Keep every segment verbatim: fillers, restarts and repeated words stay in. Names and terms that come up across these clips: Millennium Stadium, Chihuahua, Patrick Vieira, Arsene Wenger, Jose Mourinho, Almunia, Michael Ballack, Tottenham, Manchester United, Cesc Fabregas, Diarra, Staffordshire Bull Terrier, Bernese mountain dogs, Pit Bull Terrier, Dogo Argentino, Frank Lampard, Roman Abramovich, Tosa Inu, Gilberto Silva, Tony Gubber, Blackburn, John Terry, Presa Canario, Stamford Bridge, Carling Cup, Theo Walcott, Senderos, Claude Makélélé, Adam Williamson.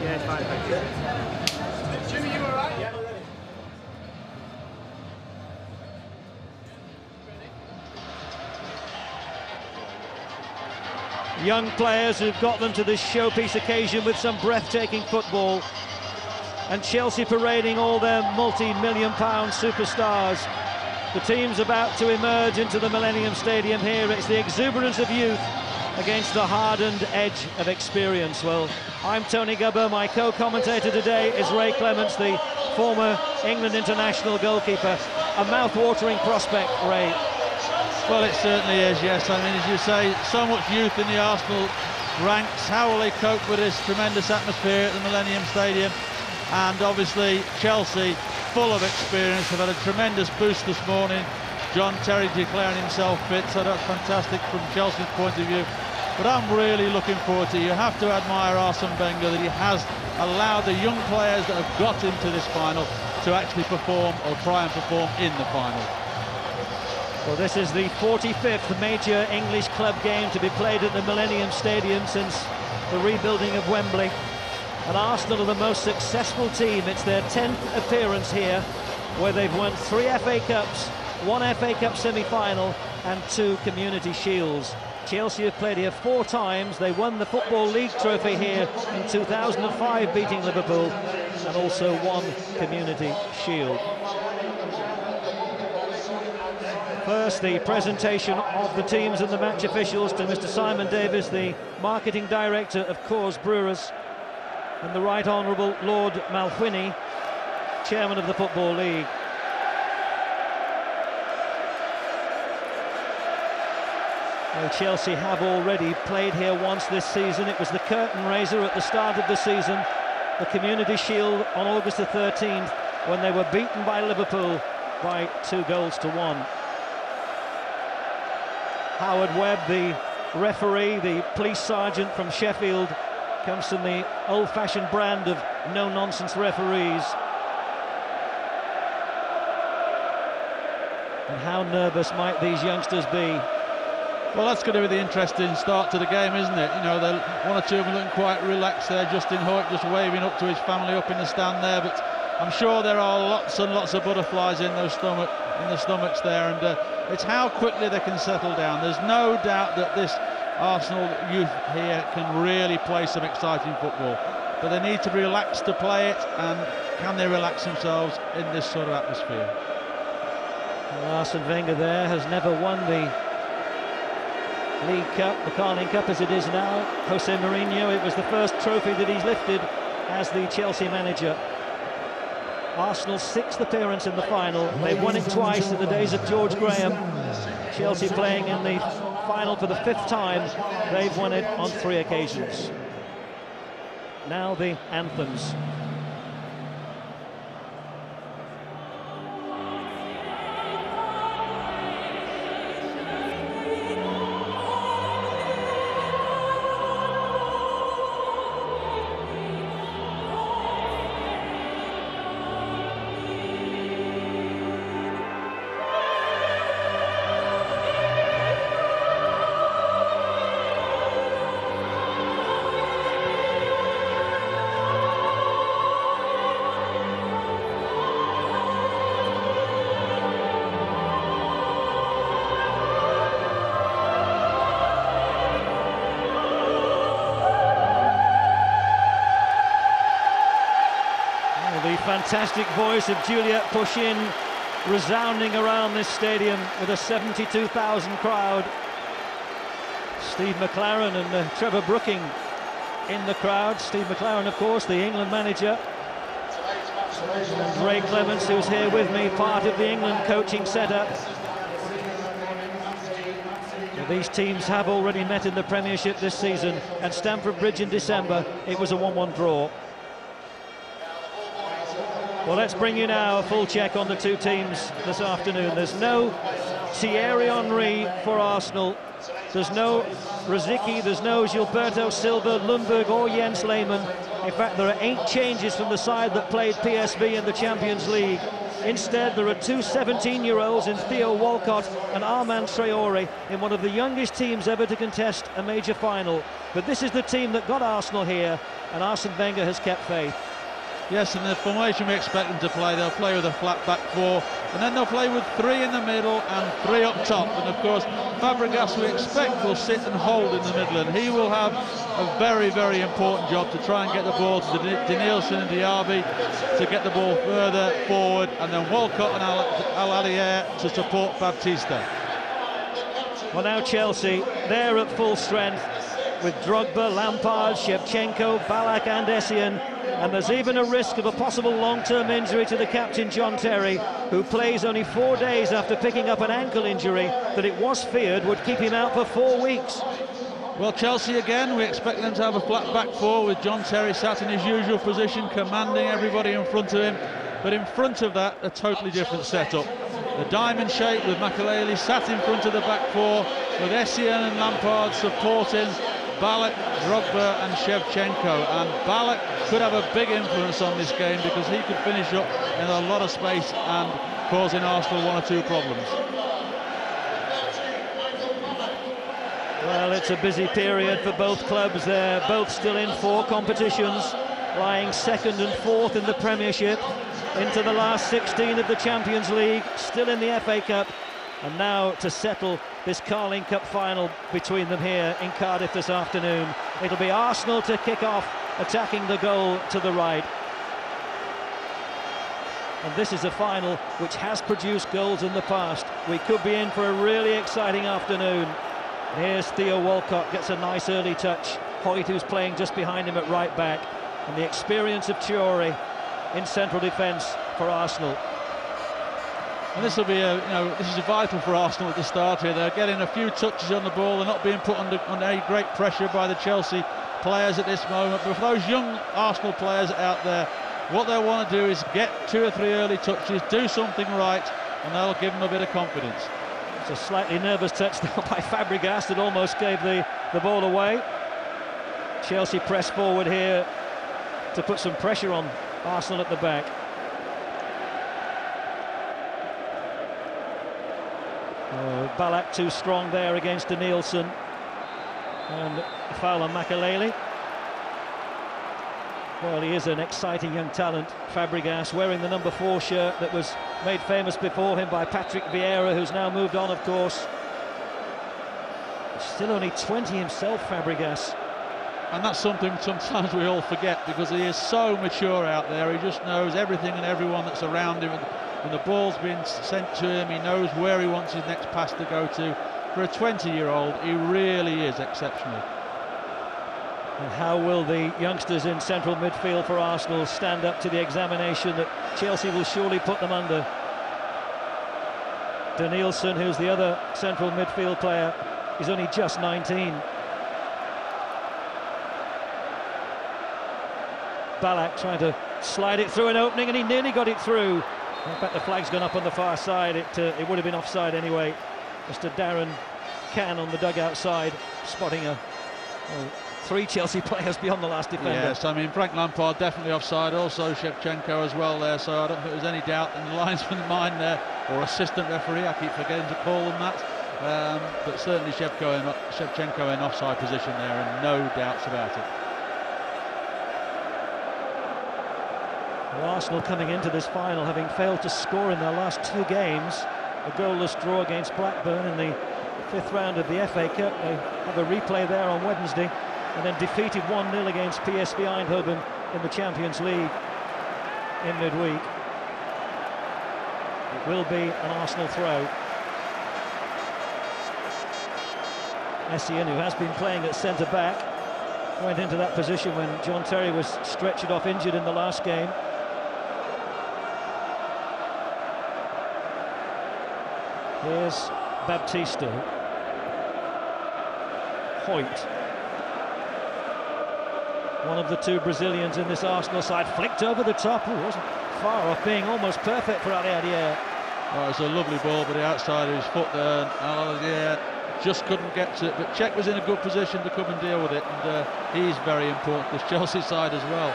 Yeah, it's fine, thank you. Jimmy, you alright? Yeah, we're ready. Young players who've got them to this showpiece occasion with some breathtaking football, and Chelsea parading all their multi-million pound superstars. The team's about to emerge into the Millennium Stadium here. It's the exuberance of youth against the hardened edge of experience. Well, I'm Tony Gubber. My co-commentator today is Ray Clements, the former England international goalkeeper. A mouth-watering prospect, Ray. Well, it certainly is, yes. I mean, as you say, so much youth in the Arsenal ranks. How will they cope with this tremendous atmosphere at the Millennium Stadium? And obviously, Chelsea, full of experience, have had a tremendous boost this morning. John Terry declaring himself fit, so that's fantastic from Chelsea's point of view. But I'm really looking forward to it. You have to admire Arsene Wenger that he has allowed the young players that have got into this final to actually perform, or try and perform, in the final. Well, this is the forty-fifth major English club game to be played at the Millennium Stadium since the rebuilding of Wembley. And Arsenal are the most successful team. It's their tenth appearance here, where they've won three F A Cups, one F A Cup semi-final, and two Community Shields. Chelsea have played here four times. They won the Football League trophy here in two thousand five, beating Liverpool, and also one Community Shield. First, the presentation of the teams and the match officials to Mister Simon Davies, the marketing director of Coors Brewers, and the Right Honourable Lord Malwhini, chairman of the Football League. Now, Chelsea have already played here once this season. It was the curtain raiser at the start of the season, the Community Shield on August the thirteenth, when they were beaten by Liverpool by two goals to one. Howard Webb, the referee, the police sergeant from Sheffield, comes from the old-fashioned brand of no-nonsense referees. And how nervous might these youngsters be? Well, that's going to be the interesting start to the game, isn't it? You know, one or two of them looking quite relaxed there. Justin Hoyte just waving up to his family up in the stand there, but I'm sure there are lots and lots of butterflies in those stomach, in the stomachs there, and uh, it's how quickly they can settle down. There's no doubt that this Arsenal youth here can really play some exciting football, but they need to be relaxed to play it, and can they relax themselves in this sort of atmosphere? Well, Arsene Wenger there has never won the League Cup, the Carling Cup as it is now. Jose Mourinho, it was the first trophy that he's lifted as the Chelsea manager. Arsenal's sixth appearance in the final. They won it twice in the days of George Graham. Chelsea playing in the final for the fifth time. They've won it on three occasions. Now the anthems. Fantastic voice of Juliette Puschin resounding around this stadium with a seventy-two thousand crowd. Steve McLaren and uh, Trevor Brooking in the crowd. Steve McLaren, of course, the England manager. And Ray Clements, who's here with me, part of the England coaching setup. These teams have already met in the Premiership this season. At Stamford Bridge in December, it was a one one draw. Well, let's bring you now a full check on the two teams this afternoon. There's no Thierry Henry for Arsenal. There's no Rosicky, there's no Gilberto Silva, Lundberg or Jens Lehmann. In fact, there are eight changes from the side that played P S V in the Champions League. Instead, there are two seventeen-year-olds in Theo Walcott and Armand Traore in one of the youngest teams ever to contest a major final. But this is the team that got Arsenal here, and Arsene Wenger has kept faith. Yes, and the formation we expect them to play, they'll play with a flat back four, and then they'll play with three in the middle and three up top. And of course, Fabregas, we expect, will sit and hold in the middle, and he will have a very, very important job to try and get the ball to Denílson and Diaby to get the ball further forward, and then Walcott and Aliadière to support Baptista. Well, now Chelsea, they're at full strength with Drogba, Lampard, Shevchenko, Ballack and Essien. And there's even a risk of a possible long-term injury to the captain, John Terry, who plays only four days after picking up an ankle injury that it was feared would keep him out for four weeks. Well, Chelsea again, we expect them to have a flat back four with John Terry sat in his usual position, commanding everybody in front of him. But in front of that, a totally different setup. The diamond shape with Makélélé sat in front of the back four, with Essien and Lampard supporting Ballack, Drogba and Shevchenko, and Ballack could have a big influence on this game because he could finish up in a lot of space and causing Arsenal one or two problems. Well, it's a busy period for both clubs. They're both still in four competitions, lying second and fourth in the Premiership, into the last sixteen of the Champions League, still in the F A Cup, and now to settle this Carling Cup final between them here in Cardiff this afternoon. It'll be Arsenal to kick off, attacking the goal to the right. And this is a final which has produced goals in the past. We could be in for a really exciting afternoon. Here's Theo Walcott, gets a nice early touch. Hoyte, who's playing just behind him at right back. And the experience of Traoré in central defence for Arsenal. And this will be, a, you know, this is vital for Arsenal at the start here. They're getting a few touches on the ball. They're not being put under, under any great pressure by the Chelsea players at this moment. But for those young Arsenal players out there, what they want to do is get two or three early touches, do something right, and that'll give them a bit of confidence. It's a slightly nervous touch now by Fabregas that almost gave the, the ball away. Chelsea press forward here to put some pressure on Arsenal at the back. Uh, Ballack too strong there against Denílson, and a foul on Makélélé. Well, he is an exciting young talent, Fabregas, wearing the number four shirt that was made famous before him by Patrick Vieira, who's now moved on, of course. Still only twenty himself, Fabregas. And that's something sometimes we all forget, because he is so mature out there. He just knows everything and everyone that's around him. When the ball's been sent to him, he knows where he wants his next pass to go to. For a twenty-year-old, he really is exceptional. And how will the youngsters in central midfield for Arsenal stand up to the examination that Chelsea will surely put them under? Denílson, who's the other central midfield player, is only just nineteen. Ballack trying to slide it through an opening, and he nearly got it through. In fact, the flag's gone up on the far side. It, uh, it would have been offside anyway. Mister Darren Cann on the dugout side, spotting a, oh, three Chelsea players beyond the last defender. Yes, I mean, Frank Lampard definitely offside, also Shevchenko as well there, so I don't think there's any doubt. And the linesman mind there, or assistant referee, I keep forgetting to call them that. Um, but certainly Shevchenko in, Shevchenko in offside position there, and no doubts about it. Arsenal coming into this final having failed to score in their last two games. A goalless draw against Blackburn in the fifth round of the F A Cup. They have a replay there on Wednesday, and then defeated one nil against P S V Eindhoven in the Champions League in midweek. It will be an Arsenal throw. Essien, who has been playing at centre-back, went into that position when John Terry was stretchered off injured in the last game. Here's Baptista. Hoyte. One of the two Brazilians in this Arsenal side, flicked over the top. Ooh, wasn't far off being almost perfect for Aliadière. Well, it was a lovely ball, but the outside of his foot there, Aliadière just couldn't get to it. But Cech was in a good position to come and deal with it, and uh, he's very important, this Chelsea side as well.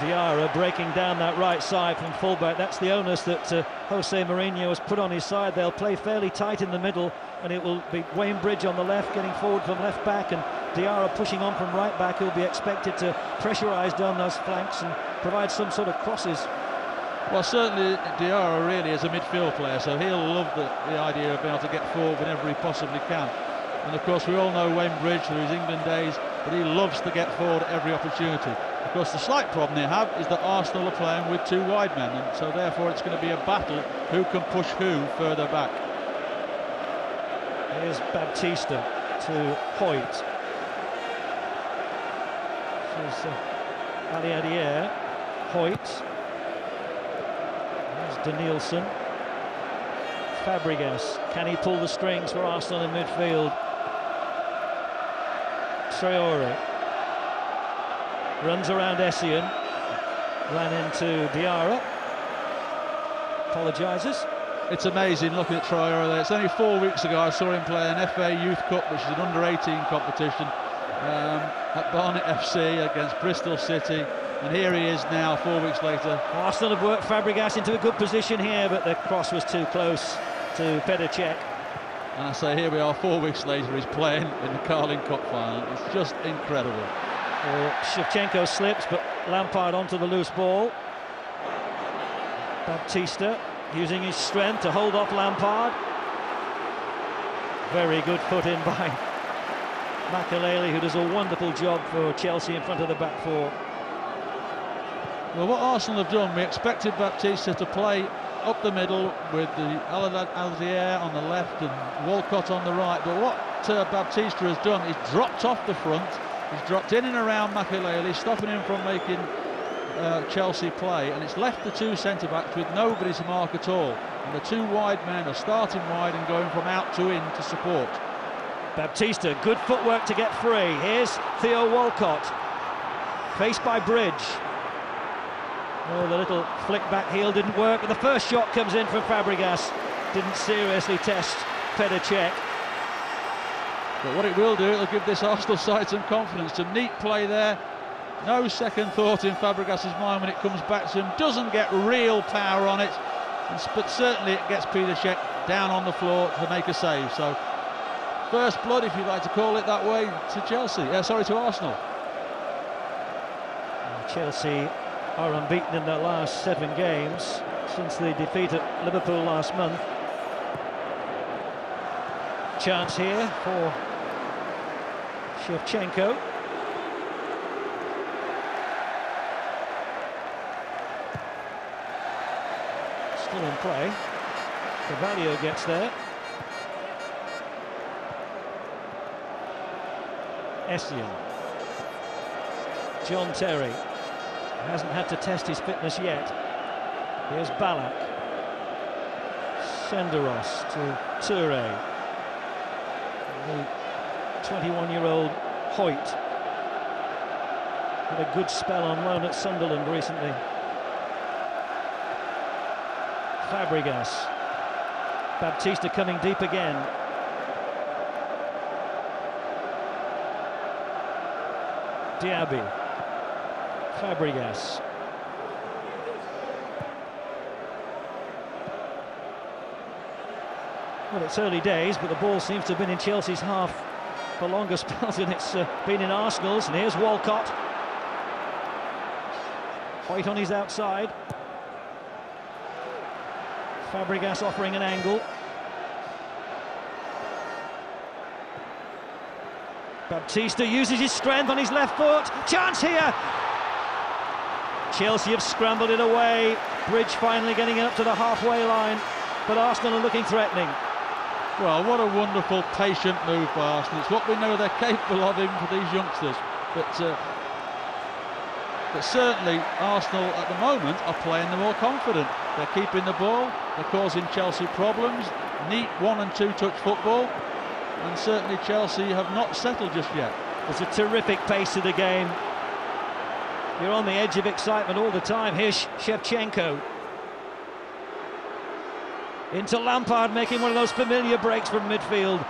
Diarra breaking down that right side from fullback. That's the onus that uh, Jose Mourinho has put on his side. They'll play fairly tight in the middle, and it will be Wayne Bridge on the left getting forward from left back, and Diarra pushing on from right back. He'll be expected to pressurise down those flanks and provide some sort of crosses. Well, certainly Diarra really is a midfield player, so he'll love the, the idea of being able to get forward whenever he possibly can. And of course we all know Wayne Bridge through his England days, but he loves to get forward at every opportunity. Of course, the slight problem they have is that Arsenal are playing with two wide men, and so therefore it's going to be a battle who can push who further back. Here's Baptista to Hoyte. This is uh, Aliadière, Hoyte. There's Denílson, Fabregas. Can he pull the strings for Arsenal in midfield? Traore runs around Essien, ran into Diarra, apologises. It's amazing looking at Traore there. It's only four weeks ago I saw him play an F A Youth Cup, which is an under eighteen competition, um, at Barnet F C against Bristol City, and here he is now four weeks later. Arsenal have worked Fabregas into a good position here, but the cross was too close to Petr Cech. And I say, here we are four weeks later, he's playing in the Carling Cup final. It's just incredible. Well, Shevchenko slips, but Lampard onto the loose ball. Baptista using his strength to hold off Lampard. Very good put in by Makélélé, who does a wonderful job for Chelsea in front of the back four. Well, what Arsenal have done, we expected Baptista to play up the middle with the Aliadière on the left and Walcott on the right, but what uh, Baptista has done is dropped off the front. He's dropped in and around Makélélé, stopping him from making uh, Chelsea play, and it's left the two centre-backs with nobody to mark at all, and the two wide men are starting wide and going from out to in to support. Baptista, good footwork to get free. Here's Theo Walcott, faced by Bridge. Oh, the little flick-back heel didn't work, and the first shot comes in from Fabregas. Didn't seriously test Petr Cech. But what it will do, it'll give this Arsenal side some confidence. Some neat play there. No second thought in Fabregas's mind when it comes back to him. Doesn't get real power on it, but certainly it gets Petr Cech down on the floor to make a save. So, first blood, if you'd like to call it that way, to Chelsea. Uh, sorry, to Arsenal. Chelsea are unbeaten in their last seven games since the defeat at Liverpool last month. Chance here for Shevchenko. Still in play. Carvalho gets there. Essien. John Terry hasn't had to test his fitness yet. Here's Ballack. Senderos to Touré. The twenty-one-year-old Hoyte had a good spell on loan at Sunderland recently. Fabregas. Baptista coming deep again. Diaby. Fabregas. Well, it's early days, but the ball seems to have been in Chelsea's half for longer spells than it's uh, been in Arsenal's. And here's Walcott. Hoyte on his outside. Fabregas offering an angle. Baptista uses his strength on his left foot. Chance here! Chelsea have scrambled it away. Bridge finally getting it up to the halfway line, but Arsenal are looking threatening. Well, what a wonderful, patient move by Arsenal. It's what we know they're capable of, even for these youngsters. But, uh, but certainly, Arsenal at the moment are playing the more confident. They're keeping the ball, they're causing Chelsea problems, neat one and two touch football, and certainly Chelsea have not settled just yet. There's a terrific pace to the game. You're on the edge of excitement all the time. Here's Shevchenko. Into Lampard, making one of those familiar breaks from midfield.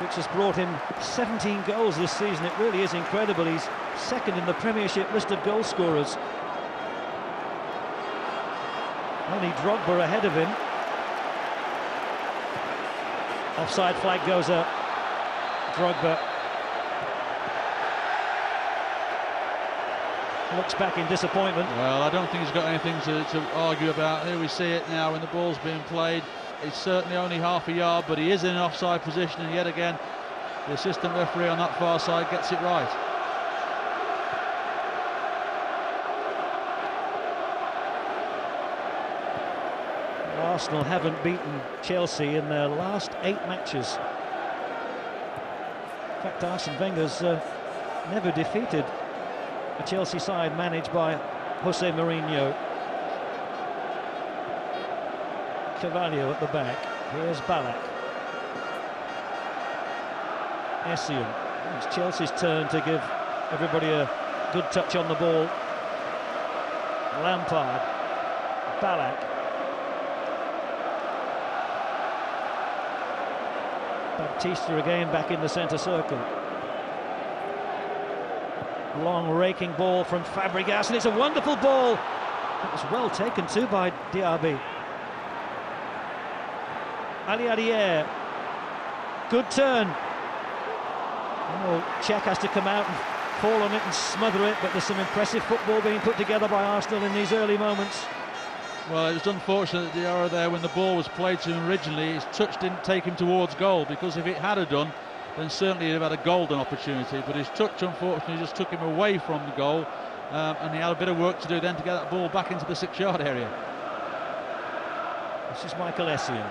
which has brought him seventeen goals this season. It really is incredible. He's second in the Premiership list of goal scorers. Only Drogba ahead of him. Offside flag goes up. Drogba looks back in disappointment. Well, I don't think he's got anything to, to argue about. Here we see it now when the ball's being played. It's certainly only half a yard, but he is in an offside position, and yet again the assistant referee on that far side gets it right. Arsenal haven't beaten Chelsea in their last eight matches. In fact, Arsene Wenger's uh, never defeated a Chelsea side managed by Jose Mourinho. Carvalho at the back. Here's Ballack. Essien. It's Chelsea's turn to give everybody a good touch on the ball. Lampard. Ballack. Baptista again back in the centre circle. Long raking ball from Fabregas, and it's a wonderful ball. It was well taken too by Diaby. Aliadière, good turn. Oh, Cech has to come out and fall on it and smother it, but there's some impressive football being put together by Arsenal in these early moments. Well, it was unfortunate that Diarra there, when the ball was played to him originally, his touch didn't take him towards goal, because if it had a done, then certainly he'd have had a golden opportunity, but his touch unfortunately just took him away from the goal, um, and he had a bit of work to do then to get that ball back into the six-yard area. This is Michael Essien.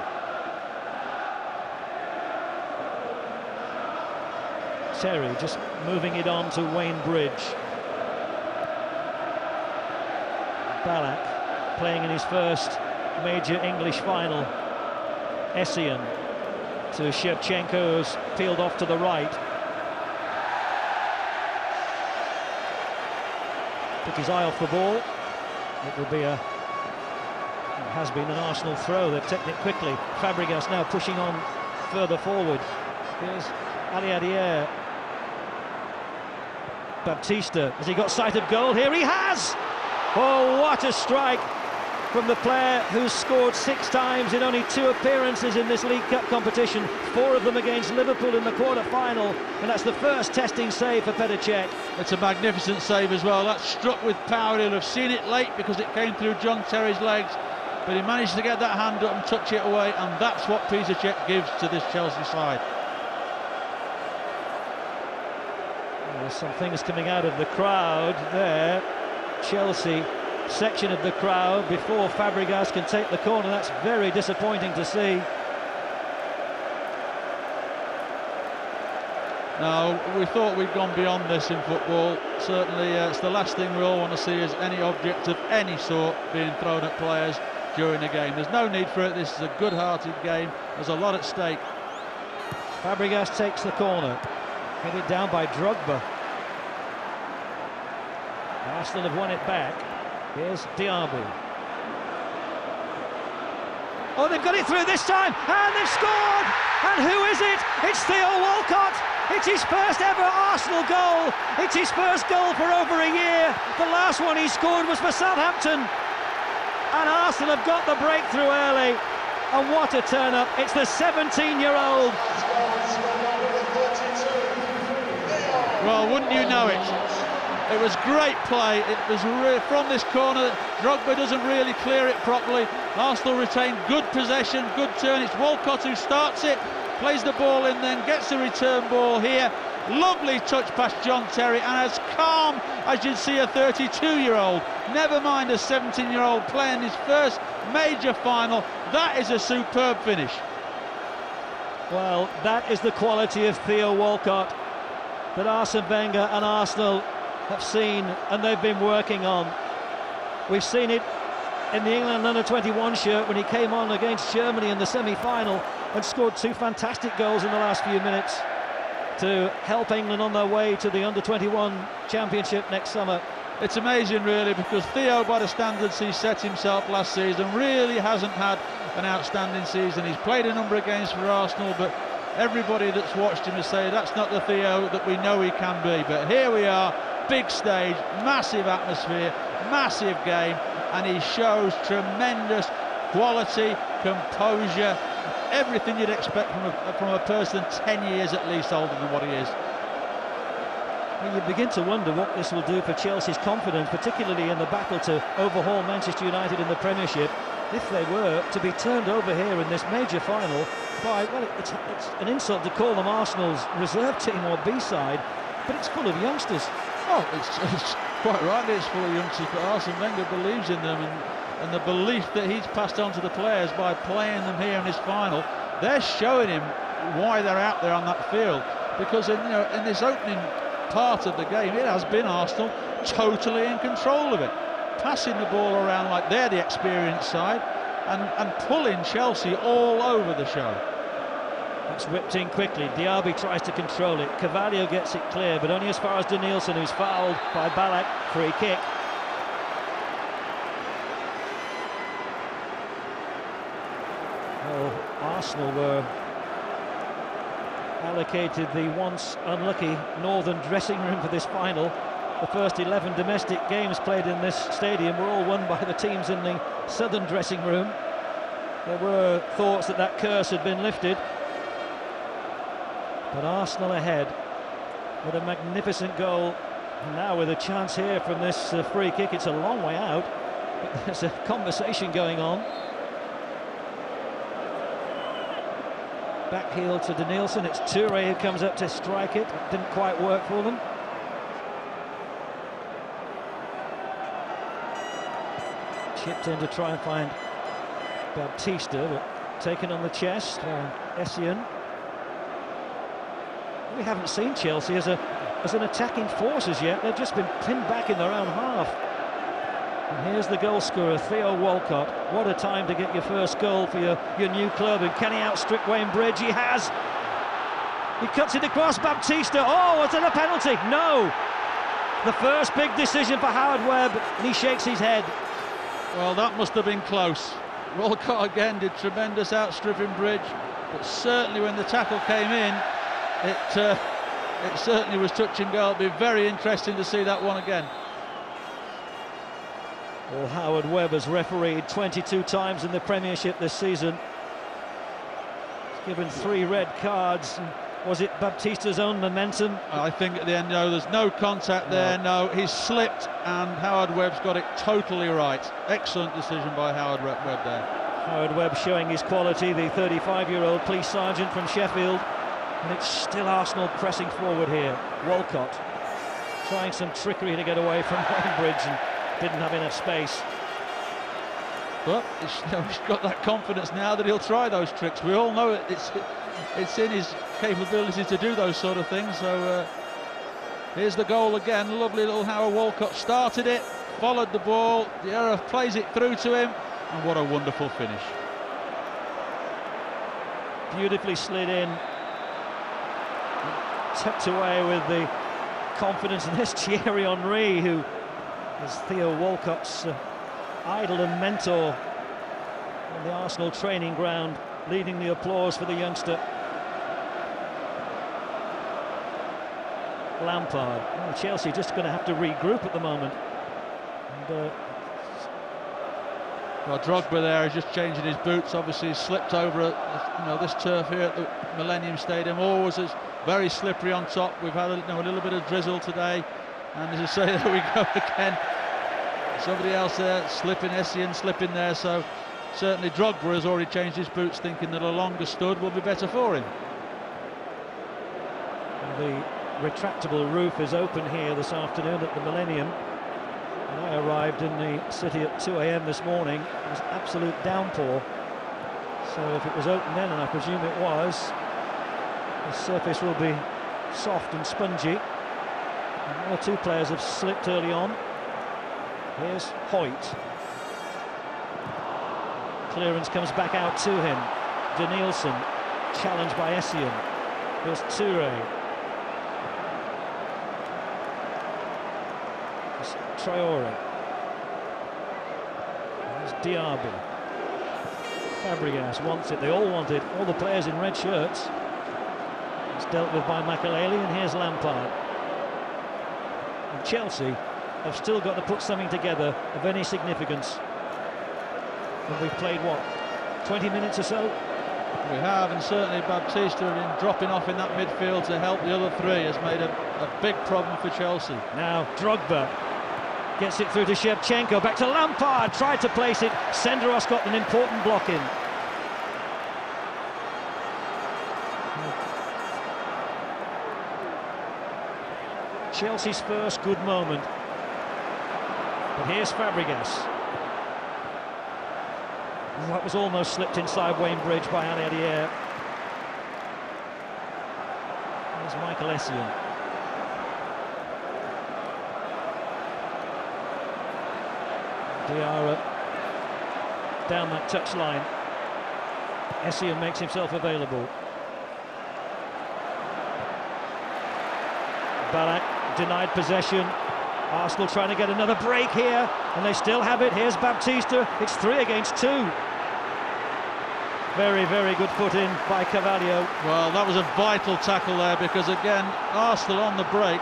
Terry just moving it on to Wayne Bridge. Ballack playing in his first major English final. Essien to Shevchenko, who's peeled off to the right. Took his eye off the ball. It will be a... It has been an Arsenal throw. They've taken it quickly. Fabregas now pushing on further forward. Here's Aliadière. Baptista, has he got sight of goal here? He has! Oh, what a strike from the player who's scored six times in only two appearances in this League Cup competition, four of them against Liverpool in the quarter-final, and that's the first testing save for Petr Cech. It's a magnificent save as well. That struck with power. He'll have seen it late because it came through John Terry's legs, but he managed to get that hand up and touch it away, and that's what Petr Cech gives to this Chelsea side. Some things coming out of the crowd there. Chelsea section of the crowd before Fabregas can take the corner. That's very disappointing to see. Now, we thought we'd gone beyond this in football. Certainly uh, it's the last thing we all want to see, is any object of any sort being thrown at players during a game. There's no need for it. This is a good-hearted game. There's a lot at stake. Fabregas takes the corner, headed down by Drogba. Arsenal have won it back. Here's Diaby. Oh, they've got it through this time, and they've scored! And who is it? It's Theo Walcott! It's his first ever Arsenal goal! It's his first goal for over a year! The last one he scored was for Southampton! And Arsenal have got the breakthrough early, and what a turn-up! It's the seventeen-year-old! Well, wouldn't you know it? It was great play. It was from this corner. Drogba doesn't really clear it properly. Arsenal retain good possession, good turn. It's Walcott who starts it, plays the ball in, then gets the return ball here. Lovely touch past John Terry, and as calm as you'd see a thirty-two-year-old. Never mind a seventeen-year-old playing his first major final. That is a superb finish. Well, that is the quality of Theo Walcott that Arsene Wenger and Arsenal have seen, and they've been working on. We've seen it in the England under twenty-one shirt when he came on against Germany in the semi-final and scored two fantastic goals in the last few minutes to help England on their way to the under twenty-one championship next summer. It's amazing really, because Theo, by the standards he set himself last season, really hasn't had an outstanding season. He's played a number of games for Arsenal, but Everybody that's watched him has said that's not the Theo that we know he can be. But here we are, big stage, massive atmosphere, massive game, and he shows tremendous quality, composure, everything you'd expect from a, from a person ten years at least older than what he is. Well, you begin to wonder what this will do for Chelsea's confidence, particularly in the battle to overhaul Manchester United in the Premiership, if they were to be turned over here in this major final by, well, it's, it's an insult to call them Arsenal's reserve team or B-side, but it's full of youngsters. Oh, it's, it's quite right, it's full of youngsters, but Arsene Wenger believes in them, and and the belief that he's passed on to the players by playing them here in his final, they're showing him why they're out there on that field. Because in, you know, in this opening part of the game, it has been Arsenal totally in control of it, passing the ball around like they're the experienced side, and, and pulling Chelsea all over the show. That's whipped in quickly. Diaby tries to control it, Carvalho gets it clear, but only as far as Denílson, who's fouled by Ballack. Free kick. Arsenal were allocated the once unlucky northern dressing room for this final. The first eleven domestic games played in this stadium were all won by the teams in the southern dressing room. There were thoughts that that curse had been lifted, but Arsenal ahead with a magnificent goal. Now with a chance here from this uh, free kick. It's a long way out, but there's a conversation going on. Back heel to Denílson, it's Touré who comes up to strike it. It didn't quite work for them. Chipped in to try and find Baptista, but taken on the chest by Essien. We haven't seen Chelsea as, a, as an attacking force as yet. They've just been pinned back in their own half. And here's the goal scorer, Theo Walcott. What a time to get your first goal for your, your new club. And can he outstrip Wayne Bridge? He has. He cuts it across, Baptista. Oh, was it a penalty? No. The first big decision for Howard Webb, and he shakes his head. Well, that must have been close. Walcott again did tremendous outstripping Bridge, but certainly when the tackle came in, it, uh, it certainly was touch and go. It'll be very interesting to see that one again. Well, Howard Webb has refereed twenty-two times in the Premiership this season. He's given three red cards. Was it Baptista's own momentum? I think at the end, no, there's no contact there, no. no. He's slipped, and Howard Webb's got it totally right. Excellent decision by Howard Webb there. Howard Webb showing his quality, the thirty-five-year-old police sergeant from Sheffield. And it's still Arsenal pressing forward here. Walcott trying some trickery to get away from Wayne Bridge, and didn't have enough space, but he's got that confidence now that he'll try those tricks. We all know it, it's it's in his capabilities to do those sort of things. So uh, here's the goal again. Lovely little Howard Walcott started it, followed the ball, Diarra plays it through to him, and what a wonderful finish. Beautifully slid in, tucked away with the confidence. And there's Thierry Henry, who as Theo Walcott's uh, idol and mentor on the Arsenal training ground, leading the applause for the youngster. Lampard. Oh, Chelsea just going to have to regroup at the moment. And, uh, well, Drogba there is just changing his boots. Obviously, he's slipped over at, you know, this turf here at the Millennium Stadium. Always is very slippery on top. We've had a, you know, a little bit of drizzle today. And as you say, there we go again. Somebody else there, slipping, Essien slipping there. So certainly Drogba has already changed his boots, thinking that a longer stud will be better for him. And the retractable roof is open here this afternoon at the Millennium. When I arrived in the city at two A M this morning, it was absolute downpour. So if it was open then, and I presume it was, the surface will be soft and spongy. One or two players have slipped early on. Here's Hoyte. Clearance comes back out to him. Denílson challenged by Essien. Here's Touré. Here's Traore. Here's Diaby. Fabregas wants it. They all want it. All the players in red shirts. dealt with by Makélélé, and here's Lampard. And Chelsea have still got to put something together of any significance. And we've played, what, twenty minutes or so? We have, and certainly Baptista, in dropping off in that midfield to help the other three, has made a, a big problem for Chelsea. Now Drogba gets it through to Shevchenko, back to Lampard, tried to place it, Senderos got an important block in. Chelsea's first good moment, but here's Fabregas. Oh, that was almost slipped inside Wayne Bridge by Aliadière. There's Michael Essien. Diarra down that touchline. Essien makes himself available. Ballack denied possession. Arsenal trying to get another break here, and they still have it. Here's Baptista. It's three against two. Very, very good put in by Carvalho. Well, that was a vital tackle there, because again, Arsenal on the break,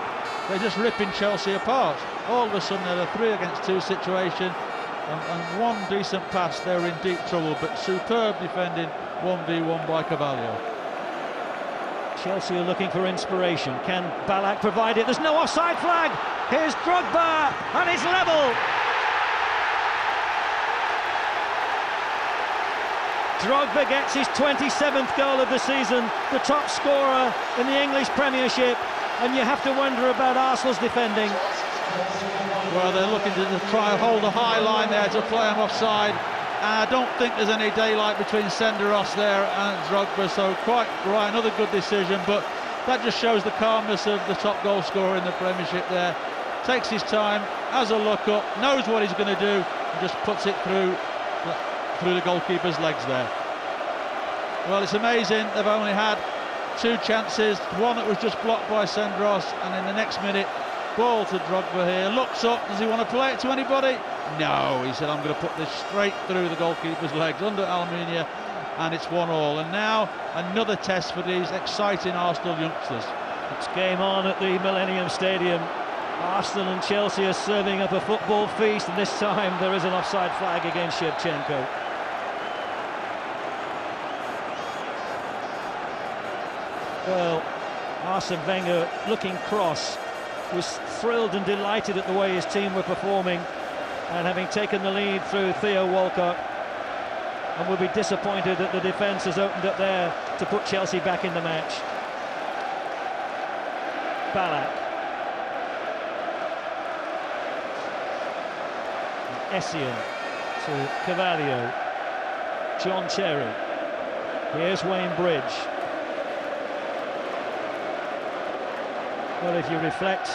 they're just ripping Chelsea apart. All of a sudden, they're a three against two situation, and, and one decent pass, they're in deep trouble. But superb defending, one v one by Carvalho. Chelsea are looking for inspiration. Can Ballack provide it? There's no offside flag. Here's Drogba, and it's level. Drogba gets his twenty-seventh goal of the season, the top scorer in the English Premiership, and you have to wonder about Arsenal's defending. Well, they're looking to try and hold a high line there to play him offside. I don't think there's any daylight between Senderos there and Drogba, so quite right, another good decision, but that just shows the calmness of the top goal scorer in the Premiership there. Takes his time, has a look up, knows what he's going to do, and just puts it through, through the goalkeeper's legs there. Well, it's amazing, they've only had two chances, one that was just blocked by Senderos, and in the next minute, ball to Drogba here, looks up, does he want to play it to anybody? No, he said, I'm going to put this straight through the goalkeeper's legs, under Almunia, and it's one all. And now, another test for these exciting Arsenal youngsters. It's game on at the Millennium Stadium. Arsenal and Chelsea are serving up a football feast, and this time there is an offside flag against Shevchenko. Well, Arsene Wenger, looking cross, was thrilled and delighted at the way his team were performing, and having taken the lead through Theo Walcott, and will be disappointed that the defence has opened up there to put Chelsea back in the match. Ballack. Essien to Carvalho. John Terry. Here's Wayne Bridge. Well, if you reflect,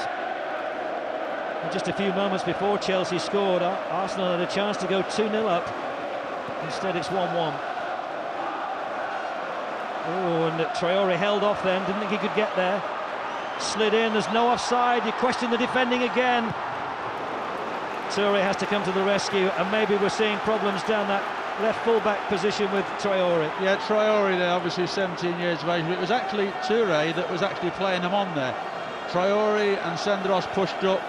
just a few moments before Chelsea scored, Arsenal had a chance to go two nil up. Instead, it's one one. Oh, and Traore held off then, didn't think he could get there. Slid in, there's no offside, you question the defending again. Touré has to come to the rescue, and maybe we're seeing problems down that left full-back position with Traore. Yeah, Traore there, obviously seventeen years of age, but it was actually Touré that was actually playing him on there. Traore and Senderos pushed up.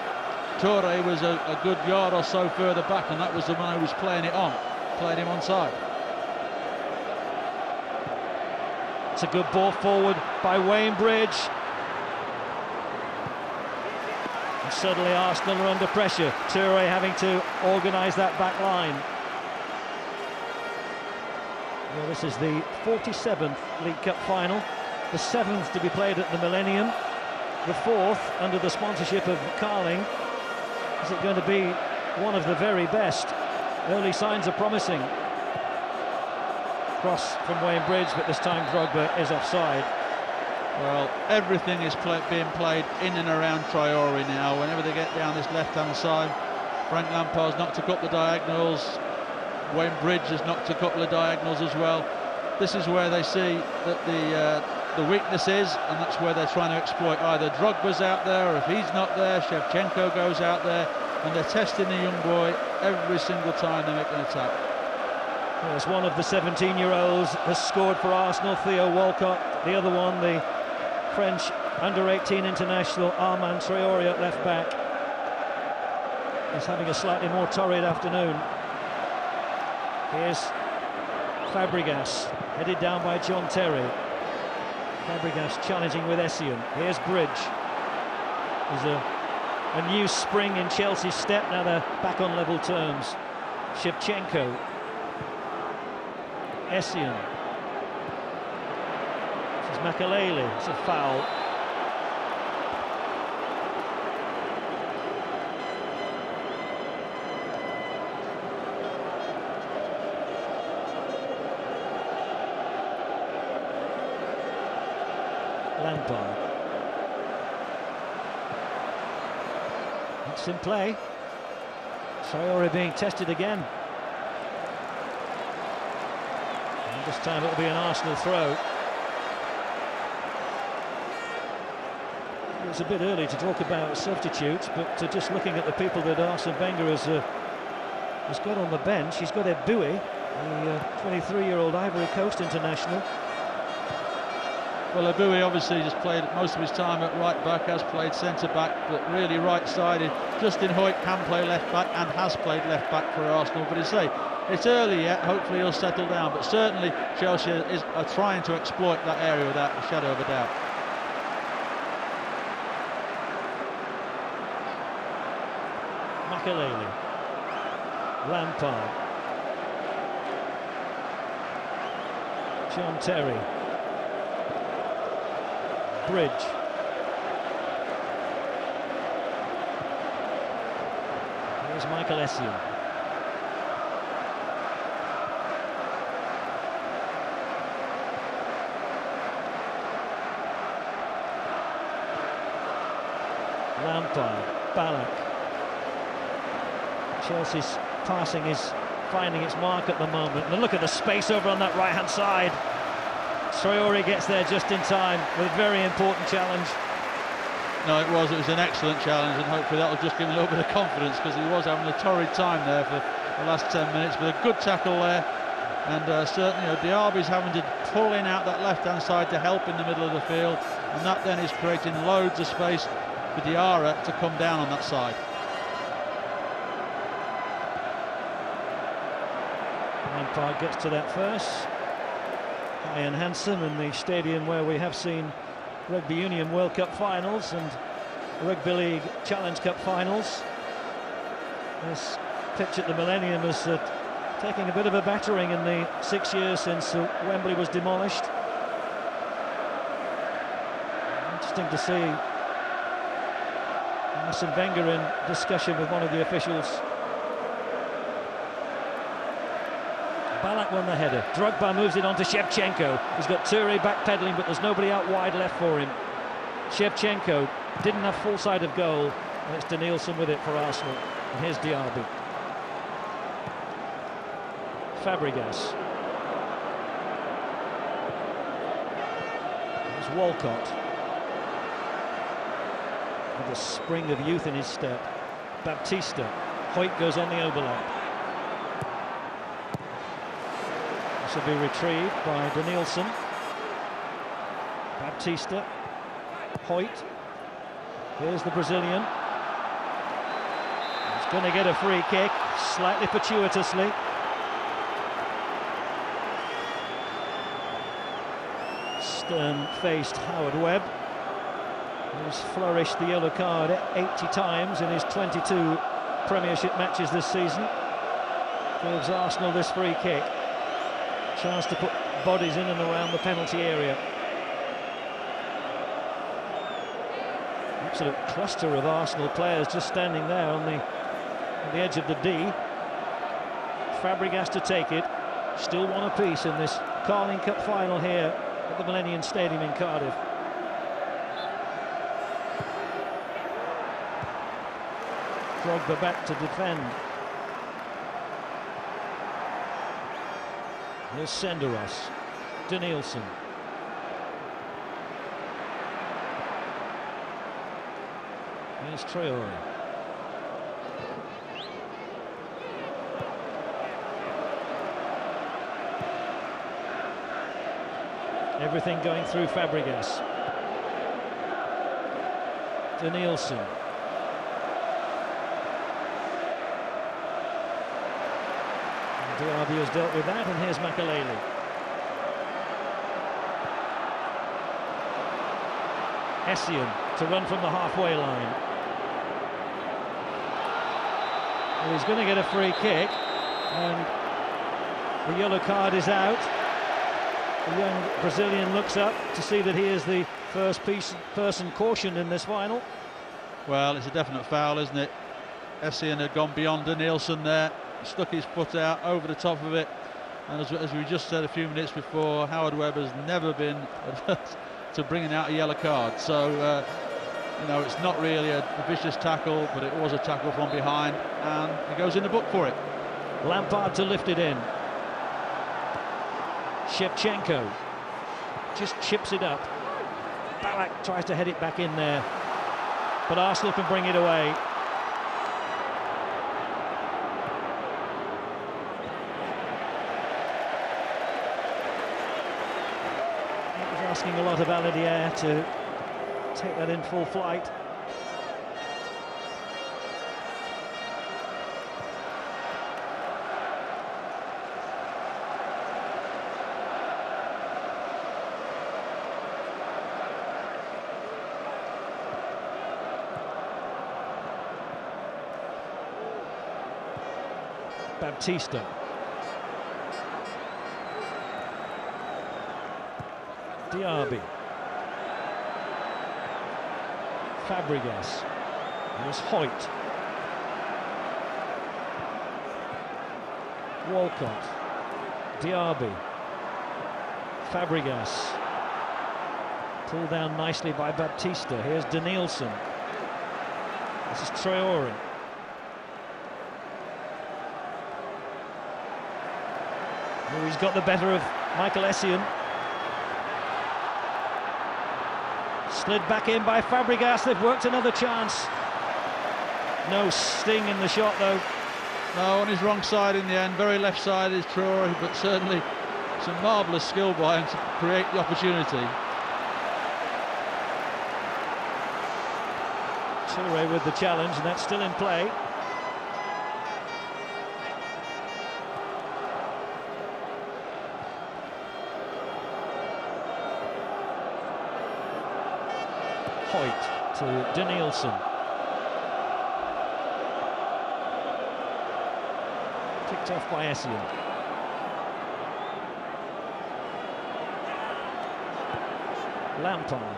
Touré was a, a good yard or so further back, and that was the man who was playing it on, playing him onside. It's a good ball forward by Wayne Bridge. And suddenly Arsenal are under pressure, Touré having to organise that back line. Well, this is the forty-seventh League Cup final, the seventh to be played at the Millennium, the fourth under the sponsorship of Carling. Is it going to be one of the very best? Early signs are promising. Cross from Wayne Bridge, but this time Drogba is offside. Well, everything is play being played in and around Traore now. Whenever they get down this left-hand side, Frank Lampard's not to cut the diagonals. Wayne Bridge has knocked a couple of diagonals as well. This is where they see that the uh, the weakness is, and that's where they're trying to exploit. Either Drogba's out there, or if he's not there, Shevchenko goes out there, and they're testing the young boy every single time they make an attack. Yes, one of the seventeen-year-olds has scored for Arsenal, Theo Walcott. The other one, the French under eighteen international Armand Traore at left back. He's having a slightly more torrid afternoon. Here's Fabregas, headed down by John Terry. Fabregas challenging with Essien. Here's Bridge. There's a, a new spring in Chelsea's step, now they're back on level terms. Shevchenko. Essien. This is Makélélé, it's a foul. Lampard. It's in play. Traore being tested again. And this time it'll be an Arsenal throw. It's a bit early to talk about substitutes, but uh, just looking at the people that Arsene Wenger has, uh, has got on the bench, he's got Eboué, the twenty-three-year-old uh, Ivory Coast international. Well, Eboué obviously just played most of his time at right-back, has played centre-back, but really right-sided. Justin Hoyte can play left-back and has played left-back for Arsenal, but as I say, it's early yet, hopefully he'll settle down, but certainly Chelsea is, are trying to exploit that area without a shadow of a doubt. Makélélé, Lampard, John Terry. Bridge. Here's Michael Essien. Lampard, Ballack. Chelsea's passing is finding its mark at the moment. And look at the space over on that right-hand side. Traore gets there just in time with a very important challenge. No, it was, it was an excellent challenge, and hopefully that'll just give him a little bit of confidence, because he was having a torrid time there for the last ten minutes, but a good tackle there, and uh, certainly, you know, Diaby's having to pull in out that left-hand side to help in the middle of the field, and that then is creating loads of space for Diarra to come down on that side. Lampard gets to that first. High and handsome in the stadium where we have seen Rugby Union World Cup finals and Rugby League Challenge Cup finals. This pitch at the Millennium is uh, taking a bit of a battering in the six years since uh, Wembley was demolished. Interesting to see Arsene Wenger in discussion with one of the officials. Ballack won the header. Drogba moves it on to Shevchenko. He's got Touré backpedalling, but there's nobody out wide left for him. Shevchenko didn't have full sight of goal, and it's Denílson with it for Arsenal. And here's Diaby. Fabregas. Here's Walcott. With a spring of youth in his step. Baptista. Hoyte goes on the overlap. Will be retrieved by Denílson. Baptista, Hoyte. Here's the Brazilian. He's going to get a free kick, slightly fortuitously. Stern-faced Howard Webb, who's flourished the yellow card eighty times in his twenty-two Premiership matches this season, gives Arsenal this free kick. Chance to put bodies in and around the penalty area. Absolute cluster of Arsenal players just standing there on the, on the edge of the D. Fabregas to take it. Still one apiece in this Carling Cup final here at the Millennium Stadium in Cardiff. Drogba back to defend. Here's Senderos, Denílson. Here's Traore. Everything going through Fabregas. Denílson. Diaby has dealt with that, and here's Makélélé. Essien to run from the halfway line. Well, he's going to get a free kick, and the yellow card is out. The young Brazilian looks up to see that he is the first piece, person cautioned in this final. Well, it's a definite foul, isn't it? Essien had gone beyond Denílson there, stuck his foot out over the top of it, and as, as we just said a few minutes before, Howard Webb has never been averse to bringing out a yellow card. So uh, you know, it's not really a, a vicious tackle, but it was a tackle from behind, and he goes in the book for it. Lampard to lift it in. Shevchenko just chips it up. Ballack tries to head it back in there, but Arsenal can bring it away. Asking a lot of Aliadière to take that in full flight. Baptista. Diaby. Fabregas. There's Hoyte. Walcott. Diaby. Fabregas. Pulled down nicely by Baptista. Here's Denílson. This is Traore. Oh, he's got the better of Michael Essien. Slid back in by Fabregas, they've worked another chance. No sting in the shot though. No, on his wrong side in the end, very left side is Traore, but certainly some marvellous skill by him to create the opportunity. Touré with the challenge, and that's still in play. Hoyte to Denílson. Kicked off by Essien. Lampard.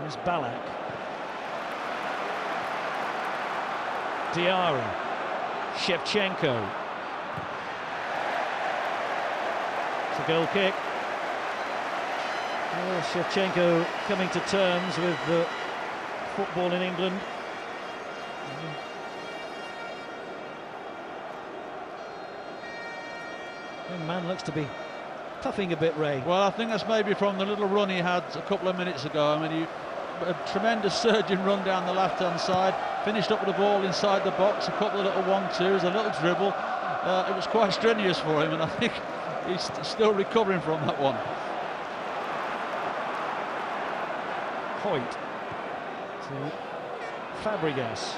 There's Ballack. Diarra. Shevchenko. It's a goal kick. Well, Shevchenko coming to terms with the football in England. The young man looks to be puffing a bit, Ray. Well, I think that's maybe from the little run he had a couple of minutes ago. I mean, he, a tremendous surging run down the left-hand side, finished up with the ball inside the box, a couple of little one-twos, a little dribble. Uh, it was quite strenuous for him, and I think he's still recovering from that one. Hoyte to Fabregas.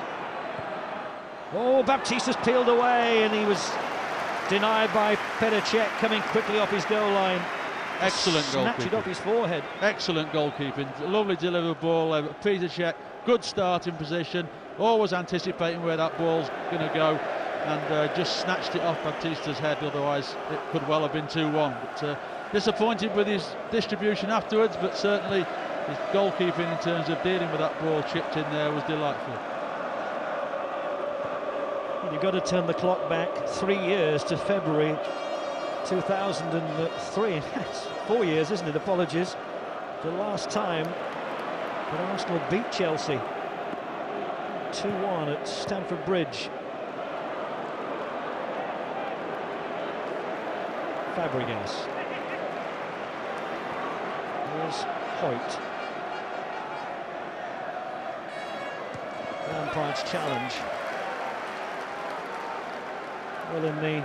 Oh, Baptista's peeled away, and he was denied by Petr Cech coming quickly off his goal line. Excellent goalkeeping. Snatched it off his forehead. Excellent goalkeeping. Lovely delivered ball over Petr Cech. Good starting position. Always anticipating where that ball's going to go, and uh, just snatched it off Baptista's head. Otherwise, it could well have been two one. But uh, disappointed with his distribution afterwards, but certainly his goalkeeping in terms of dealing with that ball chipped in there was delightful. You've got to turn the clock back three years to February two thousand three. That's four years, isn't it? Apologies. The last time that Arsenal beat Chelsea two one at Stamford Bridge. Fabregas. There's Hoyte. Lampard's challenge. Well, in the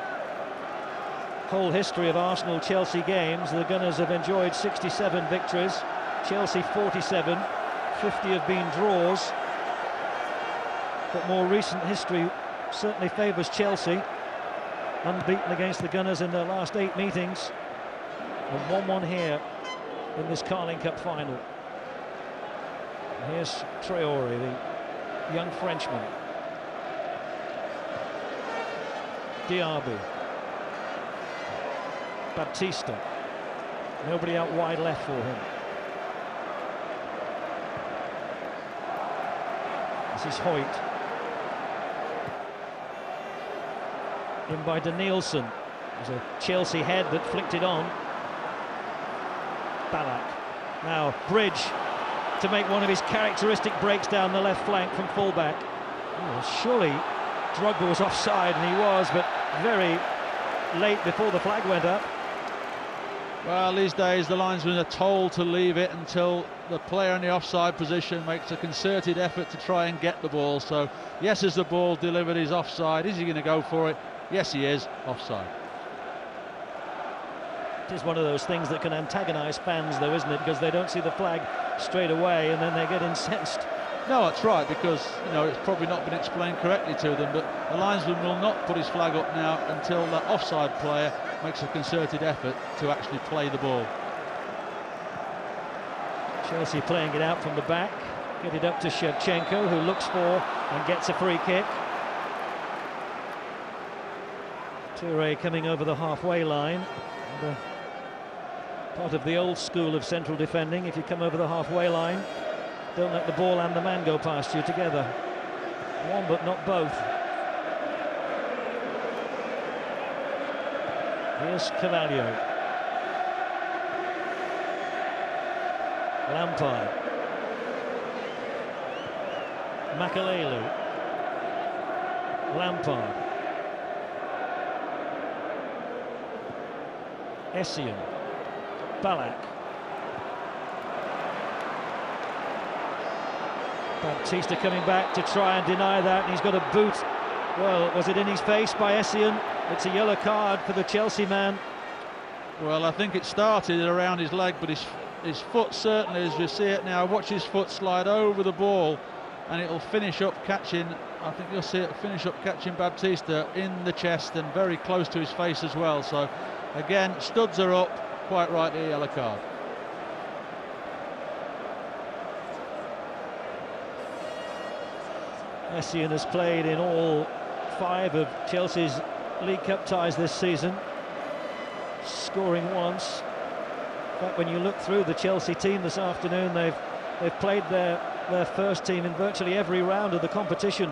whole history of Arsenal-Chelsea games, the Gunners have enjoyed sixty-seven victories, Chelsea forty-seven, fifty have been draws, but more recent history certainly favours Chelsea, unbeaten against the Gunners in their last eight meetings, and one one here in this Carling Cup final. And here's Traore, the young Frenchman. Diaby, Baptista, nobody out wide left for him. This is Hoyte, in by Denílson. There's a Chelsea head that flicked it on. Ballack, now Bridge to make one of his characteristic breaks down the left flank from fullback. Oh, surely Drogba was offside, and he was, but very late before the flag went up. Well, these days the linesmen are told to leave it until the player in the offside position makes a concerted effort to try and get the ball. So, yes, as the ball delivered, he's offside. Is he going to go for it? Yes, he is. Offside. It is one of those things that can antagonise fans, though, isn't it? Because they don't see the flag straight away and then they get incensed. No, that's right, because, you know, it's probably not been explained correctly to them, but the linesman will not put his flag up now until that offside player makes a concerted effort to actually play the ball. Chelsea playing it out from the back, get it up to Shevchenko, who looks for and gets a free kick. Touré coming over the halfway line. And, uh, part of the old school of central defending, if you come over the halfway line, don't let the ball and the man go past you together. One but not both. Here's Carvalho. Lampard. Makélélé. Lampard. Essien. Ballack. Baptista coming back to try and deny that, and he's got a boot. Well, was it in his face by Essien? It's a yellow card for the Chelsea man. Well, I think it started around his leg, but his his foot certainly, as you see it now, watch his foot slide over the ball, and it'll finish up catching, I think you'll see it finish up catching Baptista in the chest and very close to his face as well. So, again, studs are up, quite rightly a yellow card. Essien has played in all five of Chelsea's League Cup ties this season, scoring once. But when you look through the Chelsea team this afternoon, they've they've played their their first team in virtually every round of the competition,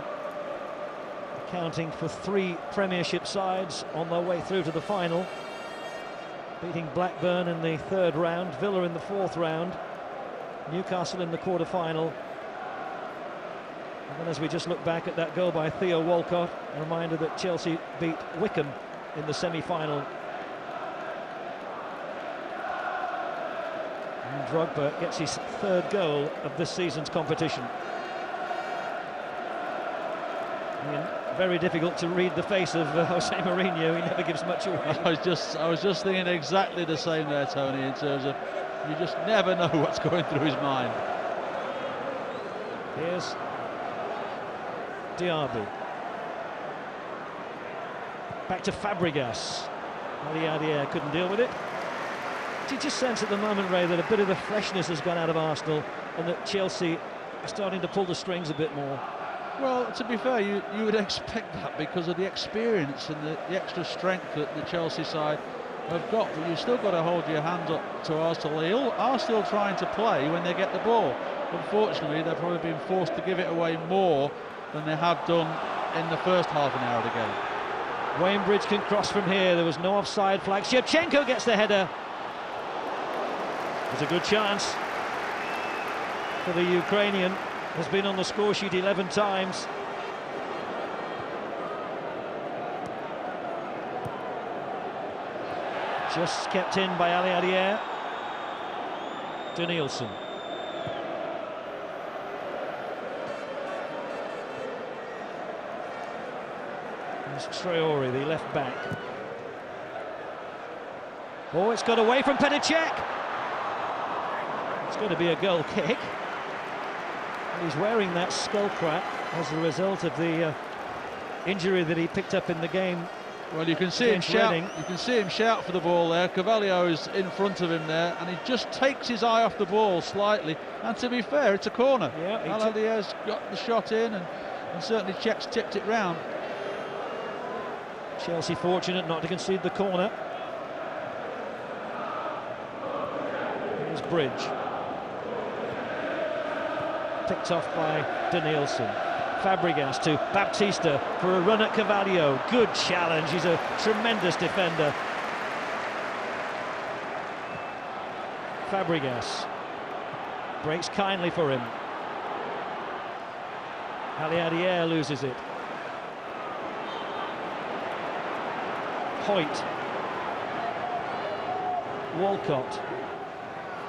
accounting for three Premiership sides on their way through to the final, beating Blackburn in the third round, Villa in the fourth round, Newcastle in the quarter-final. And as we just look back at that goal by Theo Walcott, a reminder that Chelsea beat Wickham in the semi-final. And Drogba gets his third goal of this season's competition. And very difficult to read the face of uh, Jose Mourinho. He never gives much away. I was just, I was just thinking exactly the same there, Tony. In terms of, you just never know what's going through his mind. Here's Diaby. Back to Fabregas. Aliadière couldn't deal with it. Do you just sense at the moment, Ray, that a bit of the freshness has gone out of Arsenal and that Chelsea are starting to pull the strings a bit more? Well, to be fair, you, you would expect that because of the experience and the, the extra strength that the Chelsea side have got. But you've still got to hold your hand up to Arsenal. They all are still trying to play when they get the ball. Unfortunately, they've probably been forced to give it away more than they have done in the first half an hour of the game. Wayne Bridge can cross from here. There was no offside flag. Shevchenko gets the header. It's a good chance for the Ukrainian. Has been on the score sheet eleven times. Just kept in by Aliadière. Denílson. Traore, the left back. Oh, it's got away from Petr Cech. It's going to be a goal kick. He's wearing that skull crack as a result of the uh, injury that he picked up in the game. Well, you can see him shout. Reading. You can see him shout for the ball there. Carvalho is in front of him there, and he just takes his eye off the ball slightly. And to be fair, it's a corner. Yeah, Aliadière's got the shot in, and, and certainly Czech's tipped it round. Chelsea fortunate not to concede the corner. Here's Bridge, picked off by Denílson. Fabregas to Baptista for a run at Carvalho. Good challenge, he's a tremendous defender. Fabregas breaks kindly for him. Aliadière loses it. Hoyte. Walcott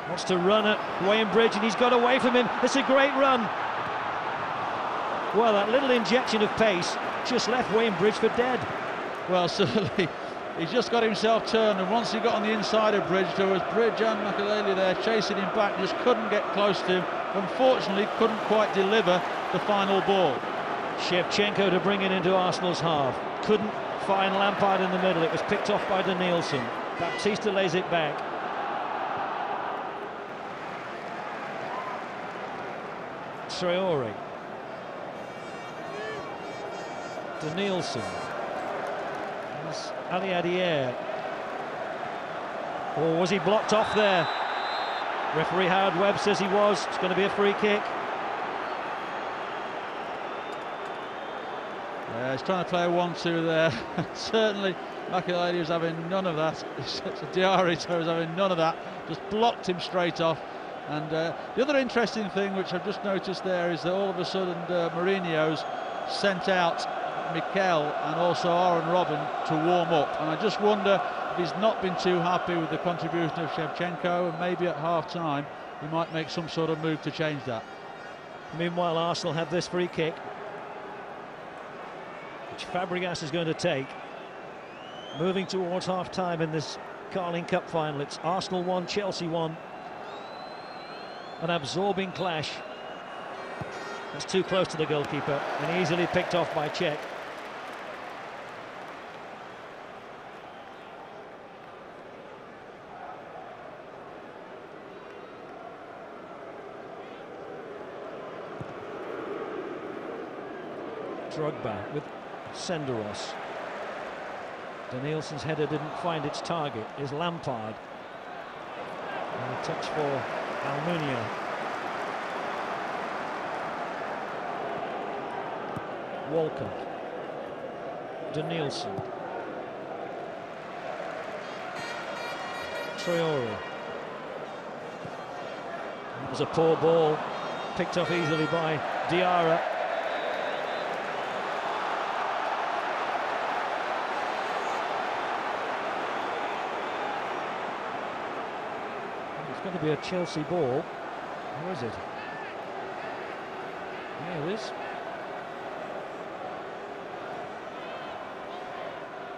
wants to run at Wayne Bridge, and he's got away from him. It's a great run. Well, that little injection of pace just left Wayne Bridge for dead. Well, certainly, he's just got himself turned, and once he got on the inside of Bridge, there was Bridge and Makélélé there chasing him back, just couldn't get close to him. Unfortunately, couldn't quite deliver the final ball. Shevchenko to bring it into Arsenal's half. Couldn't find Lampard in the middle. It was picked off by Denílson. Baptista lays it back. Traore. Denílson, that's Aliadière, or oh, was he blocked off there? Referee Howard Webb says he was. It's going to be a free kick. Yeah, he's trying to play a one two there. Certainly Makélélé was having none of that. Diarra was having none of that, just blocked him straight off. And uh, the other interesting thing which I've just noticed there is that all of a sudden uh, Mourinho's sent out Mikel and also Arjen Robben to warm up, and I just wonder if he's not been too happy with the contribution of Shevchenko, and maybe at half time he might make some sort of move to change that. Meanwhile, Arsenal have this free kick which Fabregas is going to take. Moving towards half time in this Carling Cup final, it's Arsenal one, Chelsea one. An absorbing clash. That's too close to the goalkeeper, and easily picked off by Cech. Drogba with Senderos. Denílson's header didn't find its target. Is Lampard. And a touch for Almunia. Walcott, Denílson, Traore. It was a poor ball, picked up easily by Diarra. It's going to be a Chelsea ball. Where is it? There it is.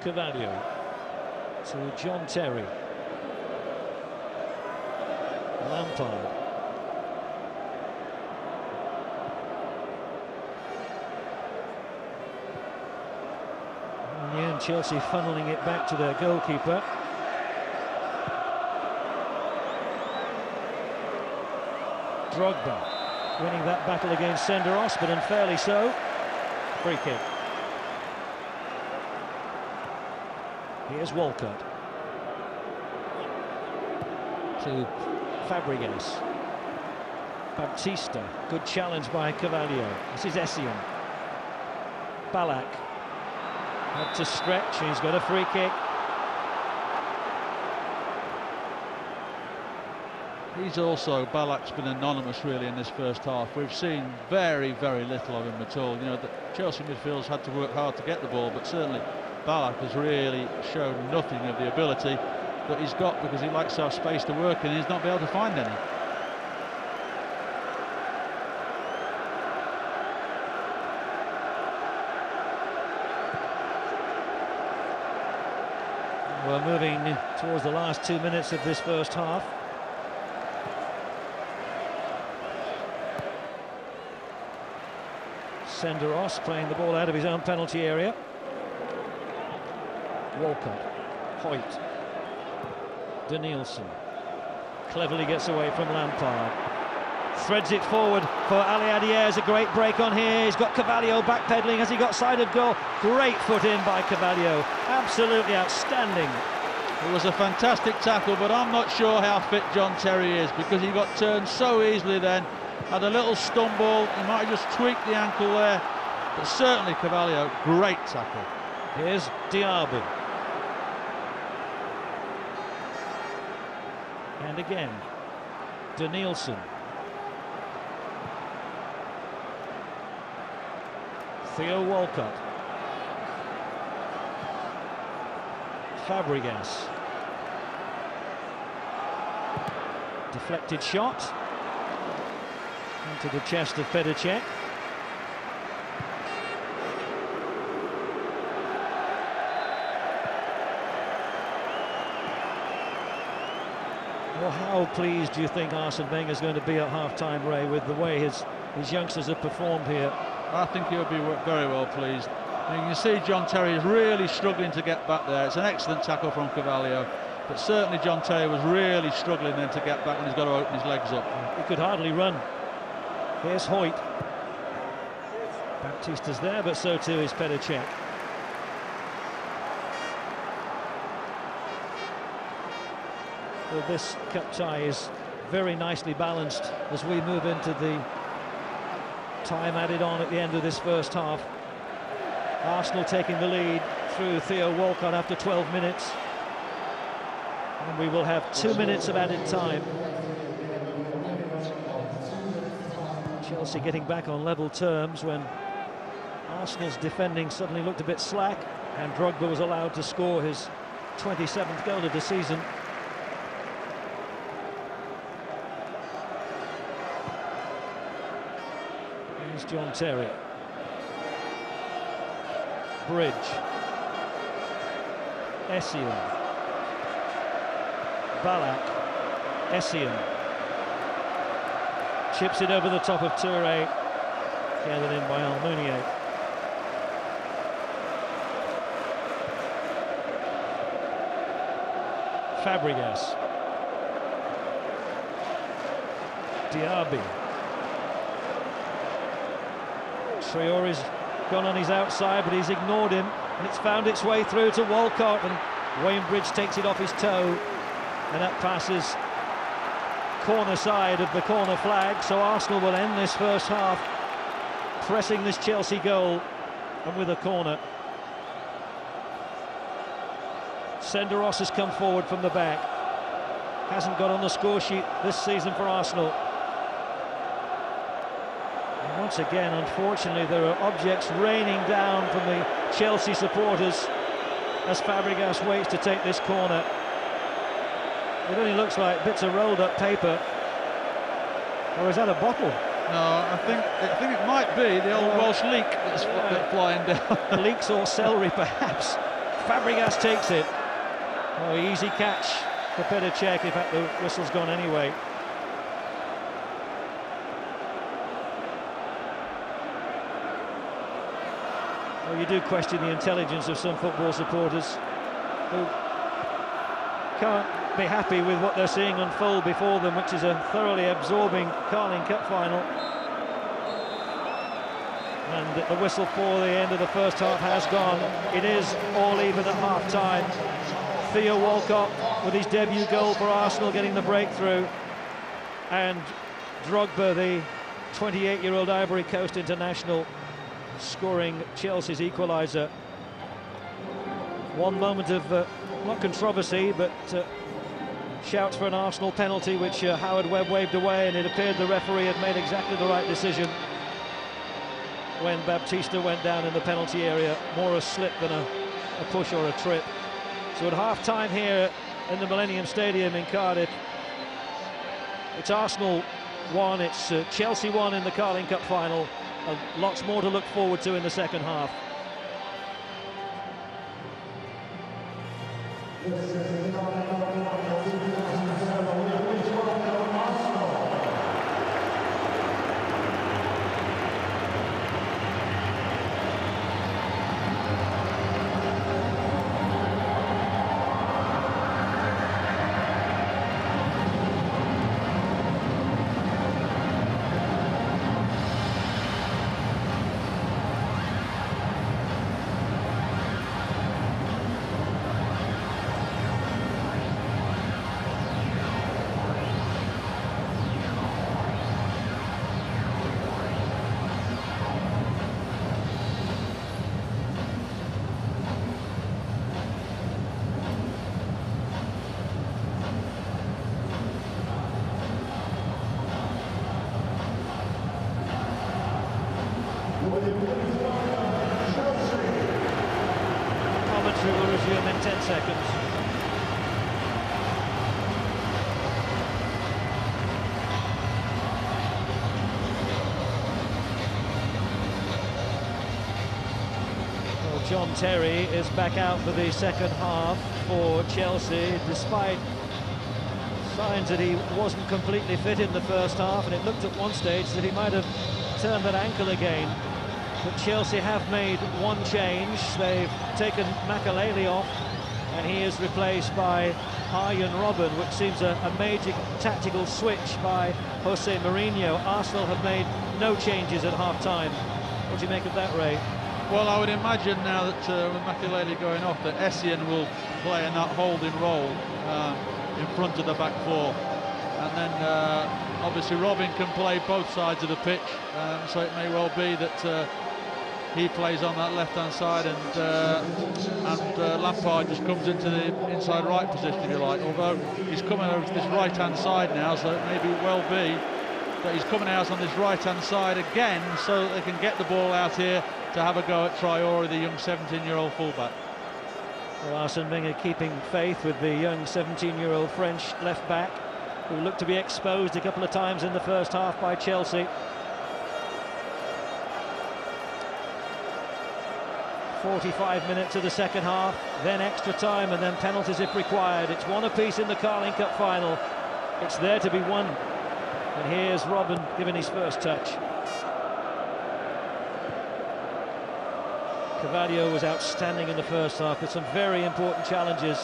Carvalho to John Terry. Lampard. In the end, Chelsea funneling it back to their goalkeeper. Drogba winning that battle against Senderos, but unfairly so. Free kick. Here's Walcott to Fabregas. Baptista, good challenge by Carvalho. This is Essien. Ballack had to stretch, he's got a free kick. He's also, Ballack's been anonymous really in this first half. We've seen very, very little of him at all. You know, the Chelsea midfield's had to work hard to get the ball, but certainly Ballack has really shown nothing of the ability that he's got, because he likes to have space to work in and he's not been able to find any. We're moving towards the last two minutes of this first half. Senderos playing the ball out of his own penalty area. Walcott, Hoyte, Denílson, cleverly gets away from Lampard, threads it forward for Aliadière. There's a great break on here, he's got Carvalho backpedalling, has he got side of goal? Great foot in by Carvalho, absolutely outstanding. It was a fantastic tackle, but I'm not sure how fit John Terry is, because he got turned so easily then, had a little stumble, he might have just tweaked the ankle there, but certainly Carvalho, great tackle. Here's Diaby. And again, Denílson. Theo Walcott. Fabregas. Deflected shot. Into the chest of Petr Cech. Well, how pleased do you think Arsene Wenger is going to be at half-time, Ray, with the way his, his youngsters have performed here? I think he'll be very well pleased. And you can see John Terry is really struggling to get back there. It's an excellent tackle from Carvalho, but certainly John Terry was really struggling then to get back when he's got to open his legs up. He could hardly run. Here's Hoyte. Baptista's there, but so too is Petr Cech. Well, this cup tie is very nicely balanced as we move into the time added on at the end of this first half. Arsenal taking the lead through Theo Walcott after twelve minutes. And we will have two minutes of added time. Chelsea getting back on level terms when Arsenal's defending suddenly looked a bit slack, and Drogba was allowed to score his twenty-seventh goal of the season. John Terry. Bridge. Essien. Ballack. Essien. Chips it over the top of Touré. Gathered in by Almounier. Fabregas. Diaby. Traore's gone on his outside, but he's ignored him, and it's found its way through to Walcott, and Wayne Bridge takes it off his toe, and that passes corner side of the corner flag. So Arsenal will end this first half pressing this Chelsea goal, and with a corner. Senderos has come forward from the back, hasn't got on the score sheet this season for Arsenal. Once again, unfortunately, there are objects raining down from the Chelsea supporters as Fabregas waits to take this corner. It only looks like bits of rolled up paper. Or is that a bottle? No, I think I think it might be the old oh, Welsh leek that's yeah. flying down. Leeks or celery, perhaps. Fabregas takes it. Oh, easy catch for Petr Cech. In fact, the whistle's gone anyway. Well, you do question the intelligence of some football supporters who can't be happy with what they're seeing unfold before them, which is a thoroughly absorbing Carling Cup final. And the whistle for the end of the first half has gone. It is all even at half-time. Theo Walcott with his debut goal for Arsenal getting the breakthrough. And Drogba, the twenty-eight-year-old Ivory Coast international, scoring Chelsea's equaliser. One moment of uh, not controversy, but uh, shouts for an Arsenal penalty, which uh, Howard Webb waved away, and it appeared the referee had made exactly the right decision. When Baptista went down in the penalty area, more a slip than a, a push or a trip. So at half time here in the Millennium Stadium in Cardiff, it's Arsenal one, it's uh, Chelsea one in the Carling Cup final. And lots more to look forward to in the second half. Commentary will resume in ten seconds. John Terry is back out for the second half for Chelsea, despite signs that he wasn't completely fit in the first half, and it looked at one stage that he might have turned that ankle again. But Chelsea have made one change. They've taken Makélélé off, and he is replaced by Arjen Robben, which seems a, a major tactical switch by Jose Mourinho. Arsenal have made no changes at half-time. What do you make of that, Ray? Well, I would imagine now that uh, with Makélélé going off, that Essien will play in that holding role uh, in front of the back four. And then, uh, obviously, Robin can play both sides of the pitch, um, so it may well be that uh, he plays on that left-hand side and, uh, and uh, Lampard just comes into the inside right position, if you like, although he's coming over to this right-hand side now, so it may well be that he's coming out on this right-hand side again so that they can get the ball out here to have a go at Traore, the young seventeen-year-old fullback. Well, Arsene Wenger keeping faith with the young seventeen-year-old French left-back, who looked to be exposed a couple of times in the first half by Chelsea. forty-five minutes of the second half, then extra time and then penalties if required. It's one apiece in the Carling Cup final. It's there to be won. And here's Robben giving his first touch. Carvalho was outstanding in the first half with some very important challenges.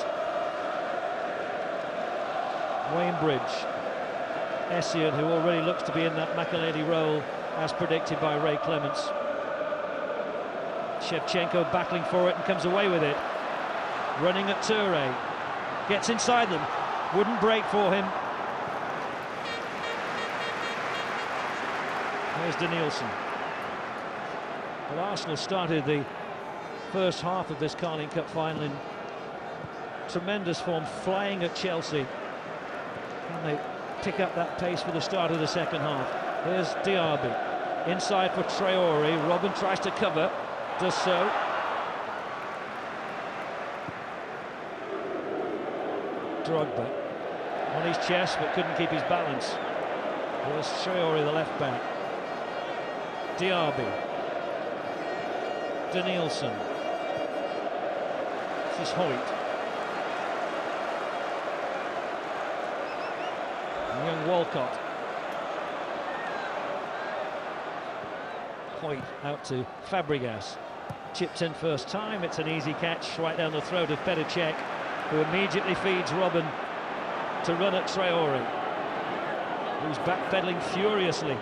Wayne Bridge, Essien, who already looks to be in that Makélélé role as predicted by Ray Clements. Shevchenko battling for it and comes away with it. Running at Touré, gets inside them, wouldn't break for him. Here's Denílson. Well, Arsenal started the first half of this Carling Cup final in tremendous form, flying at Chelsea, and they pick up that pace for the start of the second half. Here's Diaby, inside for Traore. Robben tries to cover, does so. Drogba on his chest but couldn't keep his balance. Here's Traore, the left back. Diaby, Denílson. This is Hoyte. And young Walcott. Hoyte out to Fabregas. Chips in first time. It's an easy catch right down the throat of Petr Cech, who immediately feeds Robben to run at Traore, who's backpedaling furiously.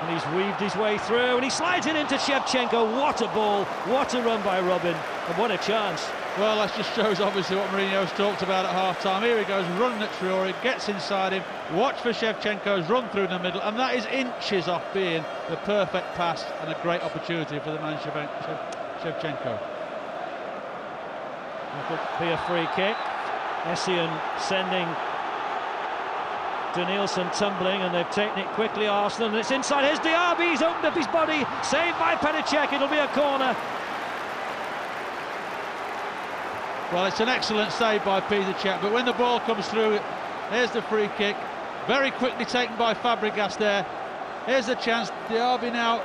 And he's weaved his way through, and he slides it into Shevchenko. What a ball, what a run by Robben, and what a chance. Well, that just shows, obviously, what Mourinho's talked about at half-time. Here he goes, running at Traore, gets inside him. Watch for Shevchenko's run through the middle, and that is inches off being the perfect pass and a great opportunity for the man Shevchenko. That could be a free kick. Essien sending Denílson tumbling, and they've taken it quickly, Arsenal, and it's inside. Here's Diaby, he's opened up his body, saved by Petr Cech. It'll be a corner. Well, it's an excellent save by Petr Cech, but when the ball comes through, here's the free kick, very quickly taken by Fabregas there. Here's the chance, Diaby now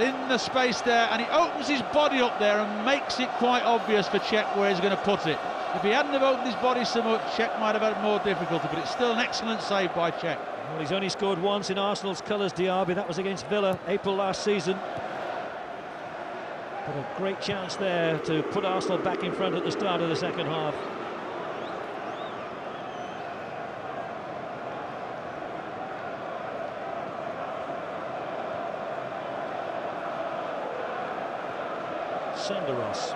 in the space there, and he opens his body up there and makes it quite obvious for Cech where he's going to put it. If he hadn't have opened his body so much, Cech might have had more difficulty, but it's still an excellent save by Cech. Well, he's only scored once in Arsenal's colours, Diaby. That was against Villa, April last season. But a great chance there to put Arsenal back in front at the start of the second half. Senderos.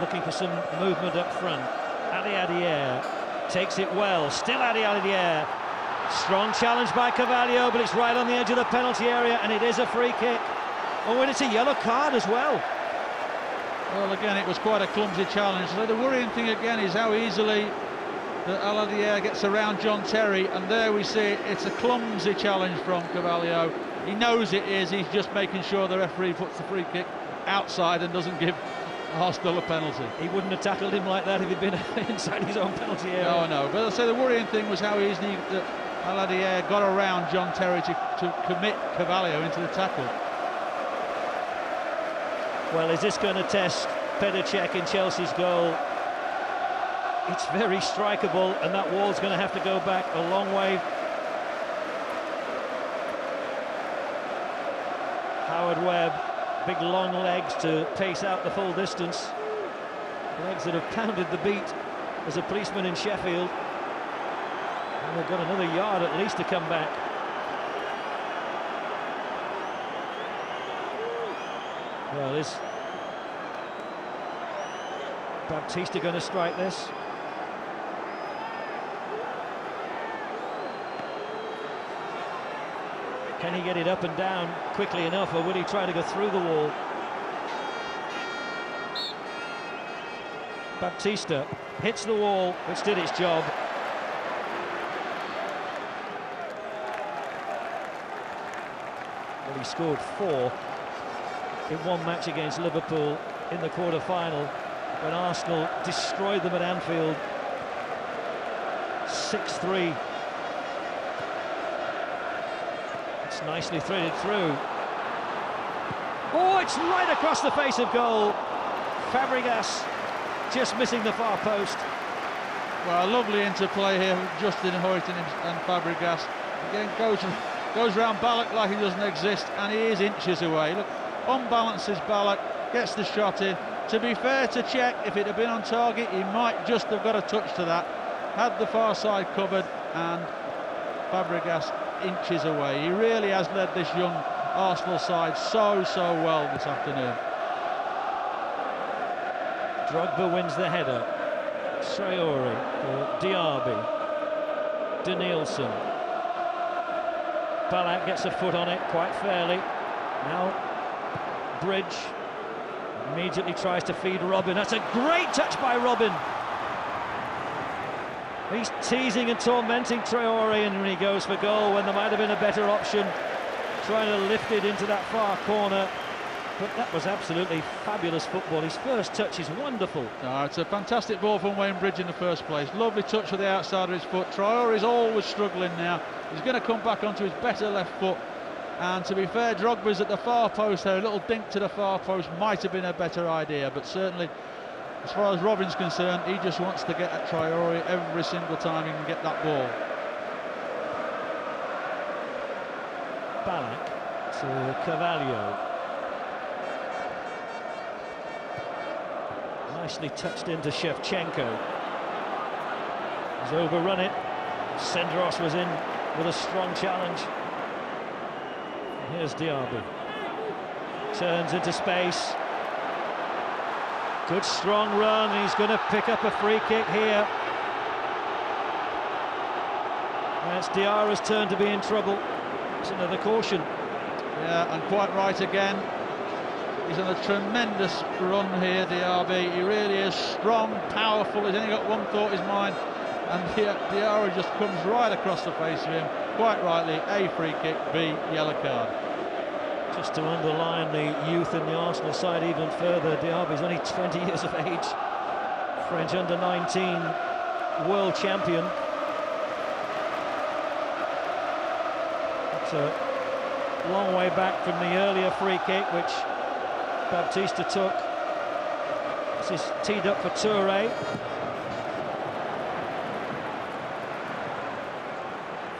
Looking for some movement up front. Aliadière takes it well, still Aliadière. Strong challenge by Carvalho, but it's right on the edge of the penalty area, and it is a free kick. Oh, and it's a yellow card as well. Well, again, it was quite a clumsy challenge. So the worrying thing again is how easily that Aliadière gets around John Terry, and there we see it. It's a clumsy challenge from Carvalho. He knows it is, he's just making sure the referee puts the free kick outside and doesn't give Arsenal a penalty. He wouldn't have tackled him like that if he'd been inside his own penalty area. Oh no, but I'll say the worrying thing was how easily Aliadière got around John Terry to, to commit Carvalho into the tackle. Well, is this going to test Petr Cech in Chelsea's goal? It's very strikeable, and that wall's going to have to go back a long way. Howard Webb, big long legs to pace out the full distance. Legs that have pounded the beat as a policeman in Sheffield. And they've got another yard at least to come back. Well, is Baptista going to strike this? Can he get it up and down quickly enough, or will he try to go through the wall? Baptista hits the wall, which did its job. Well, he scored four in one match against Liverpool in the quarter-final when Arsenal destroyed them at Anfield six three. It's nicely threaded through. Oh, it's right across the face of goal. Fabregas just missing the far post. Well, a lovely interplay here with Justin Hoyte and, and Fabregas. Again, goes, goes round Ballack like he doesn't exist, and he is inches away. Look, unbalances Ballack, gets the shot in. To be fair to Cech, if it had been on target, he might just have got a touch to that. Had the far side covered, and Fabregas inches away. He really has led this young Arsenal side so, so well this afternoon. Drogba wins the header. Traore, or Diaby, Denílson. Ballack gets a foot on it quite fairly. Now Bridge immediately tries to feed Robben. That's a great touch by Robben. He's teasing and tormenting Traore, and when he goes for goal when there might have been a better option, trying to lift it into that far corner. But that was absolutely fabulous football. His first touch is wonderful. Oh, it's a fantastic ball from Wayne Bridge in the first place. Lovely touch with the outside of his foot. Traore's always struggling now. He's going to come back onto his better left foot. And to be fair, Drogba's at the far post there. A little dink to the far post might have been a better idea, but certainly, as far as Robben's concerned, he just wants to get at Traore every single time he can get that ball. Ballack to Carvalho. Nicely touched into Shevchenko. He's overrun it. Senderos was in with a strong challenge. Here's Diaby, turns into space, good strong run, he's going to pick up a free kick here. That's Diarra's turn to be in trouble. It's another caution. Yeah, and quite right again. He's on a tremendous run here, Diaby. He really is strong, powerful, he's only got one thought in his mind, and here Diarra just comes right across the face of him. Quite rightly, A, free kick, B, yellow card. Just to underline the youth in the Arsenal side even further, Diaby's only twenty years of age, French under nineteen world champion. It's a long way back from the earlier free kick which Baptista took. This is teed up for Touré.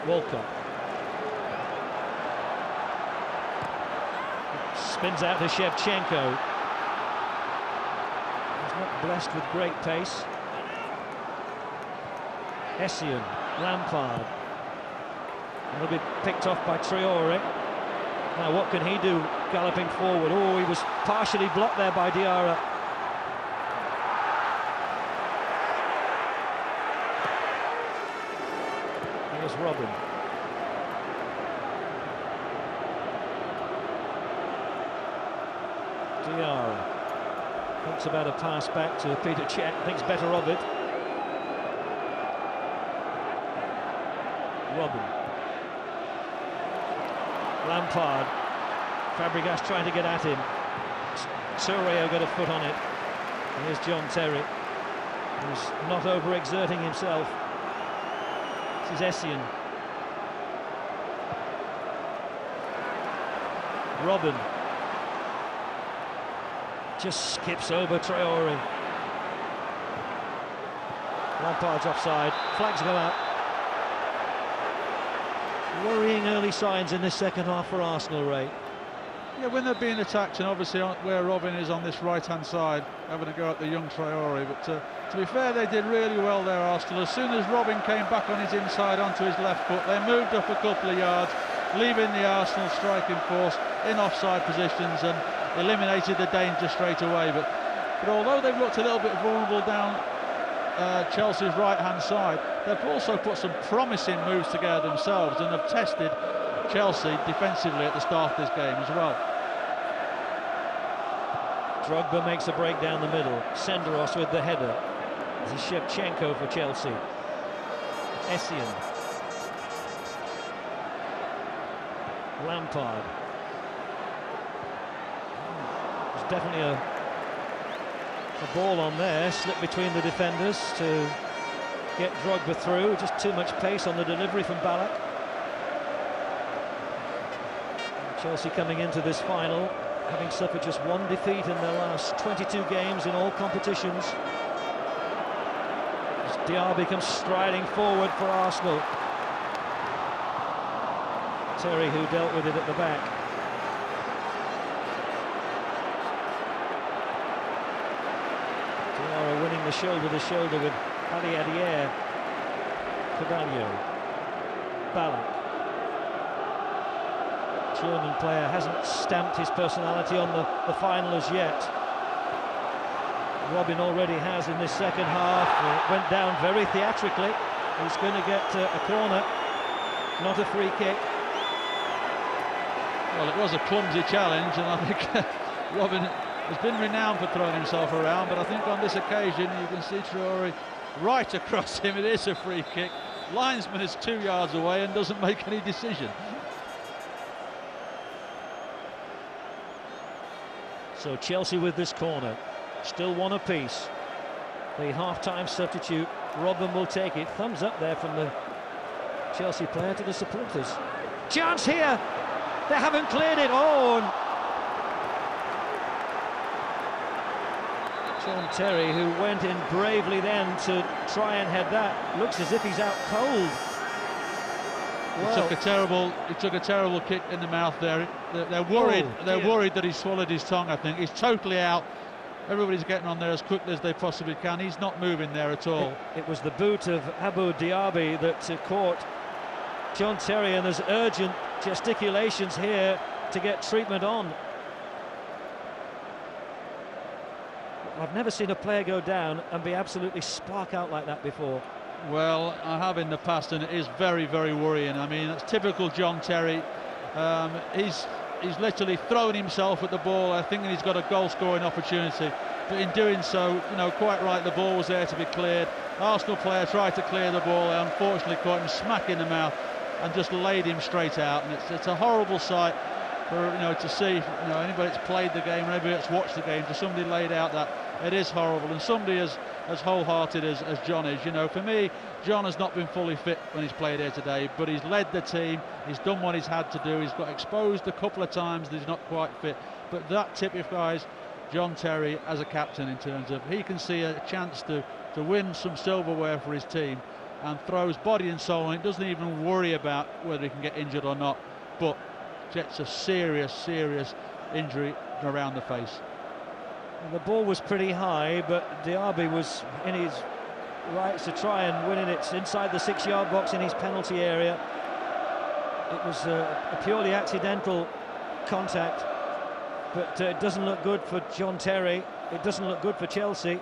Walcott spins out to Shevchenko. He's not blessed with great pace. Essien, Lampard, and he'll be picked off by Traore. Now what can he do galloping forward? Oh, he was partially blocked there by Diarra. Robben. Diarra thinks about a pass back to Petr Cech, thinks better of it. Robben. Lampard. Fabregas trying to get at him. Touré got a foot on it. And here's John Terry, who's not overexerting himself. This is Essien. Robben just skips over Traore. Lampard's offside, flags go up. Worrying early signs in this second half for Arsenal, Ray. Yeah, when they're being attacked, and obviously where Robben is on this right-hand side, having a go at the young Traore, but uh, to be fair, they did really well there, Arsenal. As soon as Robben came back on his inside onto his left foot, they moved up a couple of yards, leaving the Arsenal striking force in offside positions and eliminated the danger straight away. But, but although they've looked a little bit vulnerable down uh, Chelsea's right-hand side, they've also put some promising moves together themselves and have tested Chelsea defensively at the start of this game as well. Drogba makes a break down the middle. Senderos with the header. This is Shevchenko for Chelsea. Essien. Lampard. There's definitely a, a ball on there, slipped between the defenders to get Drogba through. Just too much pace on the delivery from Ballack. Chelsea coming into this final, having suffered just one defeat in their last twenty-two games in all competitions. As Diaby comes striding forward for Arsenal. Terry, who dealt with it at the back. Diarra winning the shoulder to shoulder with Aliadière. Carvalho. Ballack. German player hasn't stamped his personality on the, the final as yet. Robben already has in this second half. It went down very theatrically. He's going to get uh, a corner, not a free kick. Well, it was a clumsy challenge, and I think Robben has been renowned for throwing himself around, but I think on this occasion you can see Traore right across him. It is a free kick. Linesman is two yards away and doesn't make any decision. So Chelsea with this corner, still one apiece. The half-time substitute, Robben, will take it. Thumbs up there from the Chelsea player to the supporters. Chance here! They haven't cleared it on! John Terry, who went in bravely then to try and head that, looks as if he's out cold. He well, took a terrible, he took a terrible kick in the mouth there. They're, they're worried. Oh, they're worried that he swallowed his tongue. I think he's totally out. Everybody's getting on there as quickly as they possibly can. He's not moving there at all. It, it was the boot of Abou Diaby that uh, caught John Terry, and there's urgent gesticulations here to get treatment on. I've never seen a player go down and be absolutely spark out like that before. Well, I have in the past, and it is very, very worrying. I mean, that's typical John Terry. Um, he's he's literally thrown himself at the ball, I think, and he's got a goal-scoring opportunity. But in doing so, you know, quite right, the ball was there to be cleared. Arsenal player tried to clear the ball, they unfortunately caught him smack in the mouth and just laid him straight out. And it's it's a horrible sight for, you know, to see. You know, anybody that's played the game, anybody that's watched the game, to somebody laid out that. It is horrible, and somebody as, as wholehearted as, as John is, you know, for me, John has not been fully fit when he's played here today, but he's led the team, he's done what he's had to do, he's got exposed a couple of times that he's not quite fit, but that typifies John Terry as a captain in terms of he can see a chance to, to win some silverware for his team and throws body and soul, and it doesn't even worry about whether he can get injured or not, but gets a serious, serious injury around the face. The ball was pretty high, but Diaby was in his rights to try and win it. It's inside the six-yard box in his penalty area. It was a, a purely accidental contact, but uh, it doesn't look good for John Terry. It doesn't look good for Chelsea.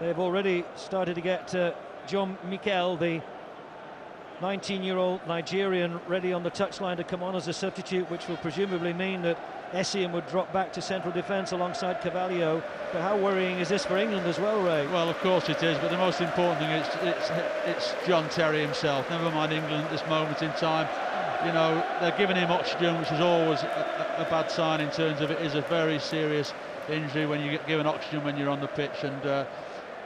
They've already started to get uh, John Mikel, the nineteen-year-old Nigerian ready on the touchline to come on as a substitute, which will presumably mean that Essien would drop back to central defence alongside Carvalho. But how worrying is this for England as well, Ray? Well, of course it is, but the most important thing is it's, it's John Terry himself. Never mind England at this moment in time. You know, they're giving him oxygen, which is always a, a bad sign in terms of it is a very serious injury when you get given oxygen when you're on the pitch. And, uh,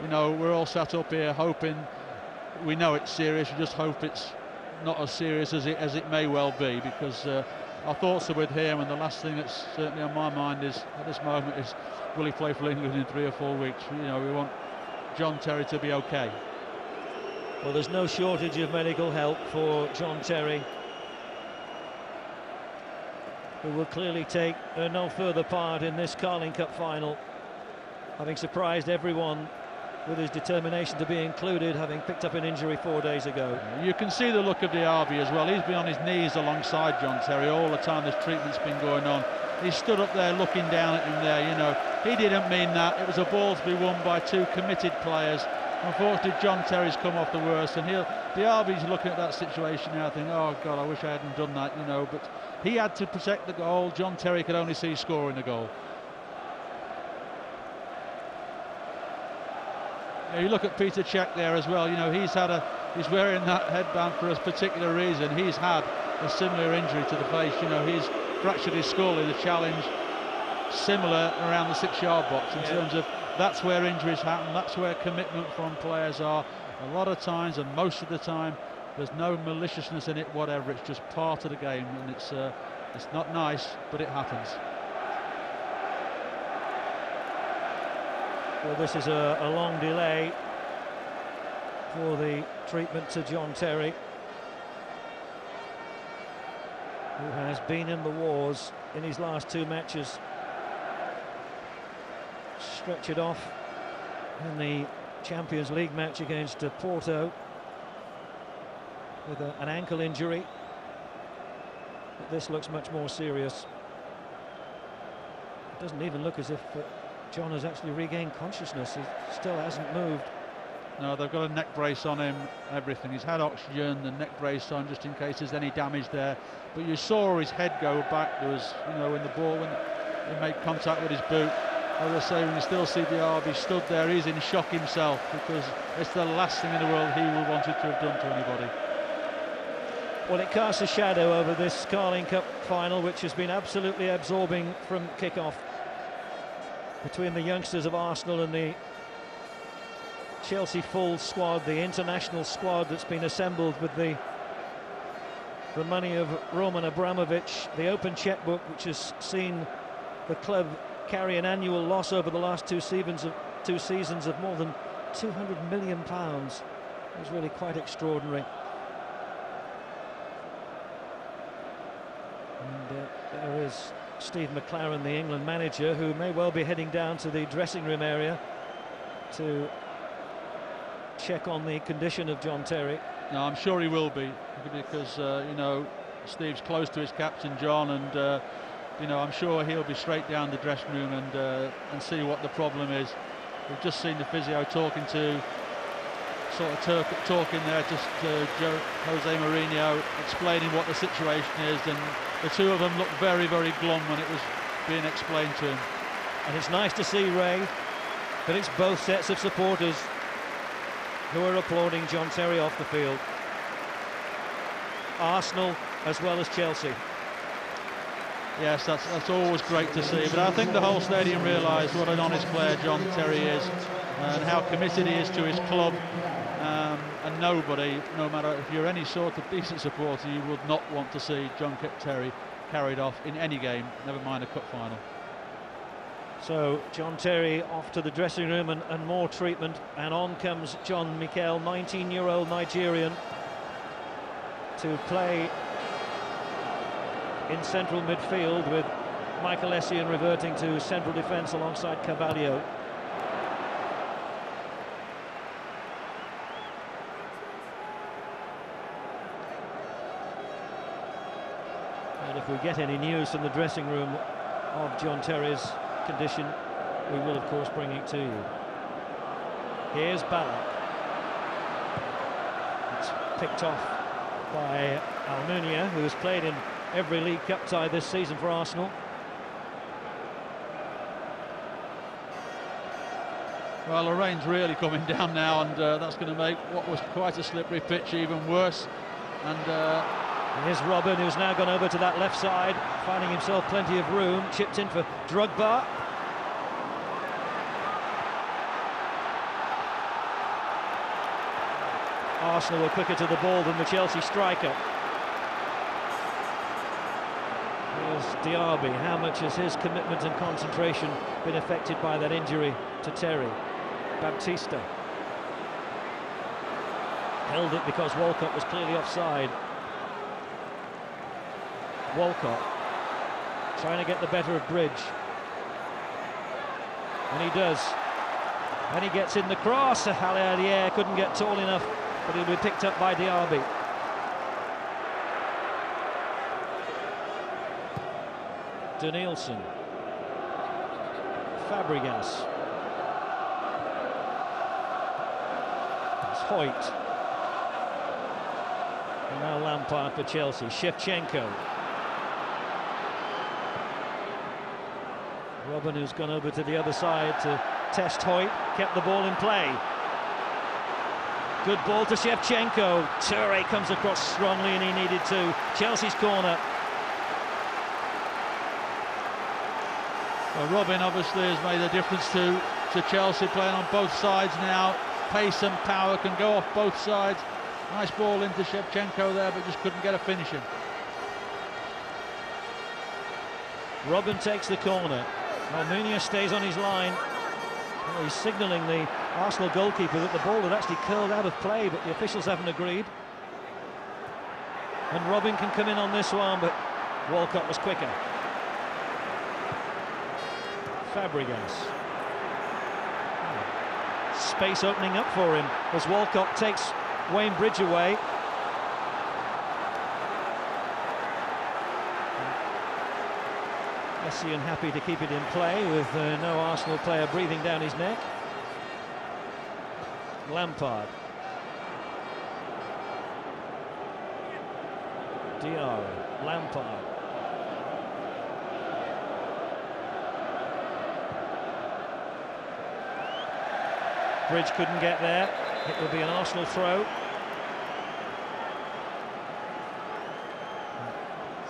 you know, we're all sat up here hoping, we know it's serious, we just hope it's not as serious as it, as it may well be, because... Uh, our thoughts are with him, and the last thing that's certainly on my mind is at this moment is will he play for England in three or four weeks? You know, we want John Terry to be okay. Well, there's no shortage of medical help for John Terry, who will clearly take uh, no further part in this Carling Cup final, having surprised everyone with his determination to be included, having picked up an injury four days ago. You can see the look of Diaby as well. He's been on his knees alongside John Terry all the time this treatment's been going on. He stood up there looking down at him there, you know. He didn't mean that. It was a ball to be won by two committed players. Unfortunately, John Terry's come off the worst, and he'll, Diaby's looking at that situation now thinking, oh, God, I wish I hadn't done that, you know. But he had to protect the goal. John Terry could only see scoring the goal. You look at Petr Cech there as well. You know, he's had a, he's wearing that headband for a particular reason. He's had a similar injury to the face. You know, he's fractured his skull in a challenge similar around the six-yard box. In yeah. terms of that's where injuries happen. That's where commitment from players are. A lot of times, and most of the time, there's no maliciousness in it. Whatever, it's just part of the game, and it's uh, it's not nice, but it happens. Well, this is a, a long delay for the treatment to John Terry, who has been in the wars in his last two matches. Stretchered off in the Champions League match against Porto with a, an ankle injury, but this looks much more serious. It doesn't even look as if... Uh, John has actually regained consciousness. He still hasn't moved. No, they've got a neck brace on him, everything. He's had oxygen, the neck brace on, just in case there's any damage there. But you saw his head go back. There was, you know, when the ball, when he made contact with his boot. As I say, when you still see Diaby stood there, he's in shock himself, because it's the last thing in the world he would want it to have done to anybody. Well, it casts a shadow over this Carling Cup final, which has been absolutely absorbing from kick-off, between the youngsters of Arsenal and the Chelsea full squad, the international squad that's been assembled with the the money of Roman Abramovich, the open checkbook, which has seen the club carry an annual loss over the last two seasons of two seasons of more than two hundred million pounds. It was really quite extraordinary. And uh, there is Steve McLaren, the England manager, who may well be heading down to the dressing room area to check on the condition of John Terry. No, I'm sure he will be, because uh, you know, Steve's close to his captain John, and uh, you know, I'm sure he'll be straight down the dressing room and uh, and see what the problem is. We've just seen the physio talking to sort of talk, talking there just to Jose Mourinho, explaining what the situation is, and the two of them looked very, very glum when it was being explained to him. And it's nice to see, Ray, that it's both sets of supporters who are applauding John Terry off the field. Arsenal as well as Chelsea. Yes, that's, that's always great to see, but I think the whole stadium realised what an honest player John Terry is, and how committed he is to his club. Um, and nobody, no matter if you're any sort of decent supporter, you would not want to see John Terry carried off in any game, never mind a cup final. So John Terry off to the dressing room and, and more treatment, and on comes John Mikel, nineteen-year-old Nigerian, to play in central midfield, with Michael Essien reverting to central defence alongside Carvalho. And if we get any news from the dressing room of John Terry's condition, we will, of course, bring it to you. Here's Ballack. It's picked off by Almunia, who has played in every League Cup tie this season for Arsenal. Well, the rain's really coming down now, and uh, that's going to make what was quite a slippery pitch even worse. And uh... here's Robben, who's now gone over to that left side, finding himself plenty of room, chipped in for Drogba. Arsenal were quicker to the ball than the Chelsea striker. Here's Diaby. How much has his commitment and concentration been affected by that injury to Terry? Baptista held it because Walcott was clearly offside. Walcott trying to get the better of Bridge, and he does, and he gets in the cross. Aliadière couldn't get tall enough, but he'll be picked up by Diaby. Denílson, Fabregas, it's Hoyte, and now Lampard for Chelsea. Shevchenko, Robben, who's gone over to the other side to test Hoyte, kept the ball in play. Good ball to Shevchenko. Touré comes across strongly, and he needed to. Chelsea's corner. Well, Robben obviously has made a difference to, to Chelsea, playing on both sides now. Pace and power, can go off both sides. Nice ball into Shevchenko there, but just couldn't get a finishing. Robben takes the corner. Almunia stays on his line. Well, he's signalling the Arsenal goalkeeper that the ball had actually curled out of play, but the officials haven't agreed. And Robben can come in on this one, but Walcott was quicker. Fabregas. Oh. Space opening up for him as Walcott takes Wayne Bridge away. Essien happy to keep it in play with uh, no Arsenal player breathing down his neck. Lampard. Diarra. Lampard. Bridge couldn't get there. It will be an Arsenal throw.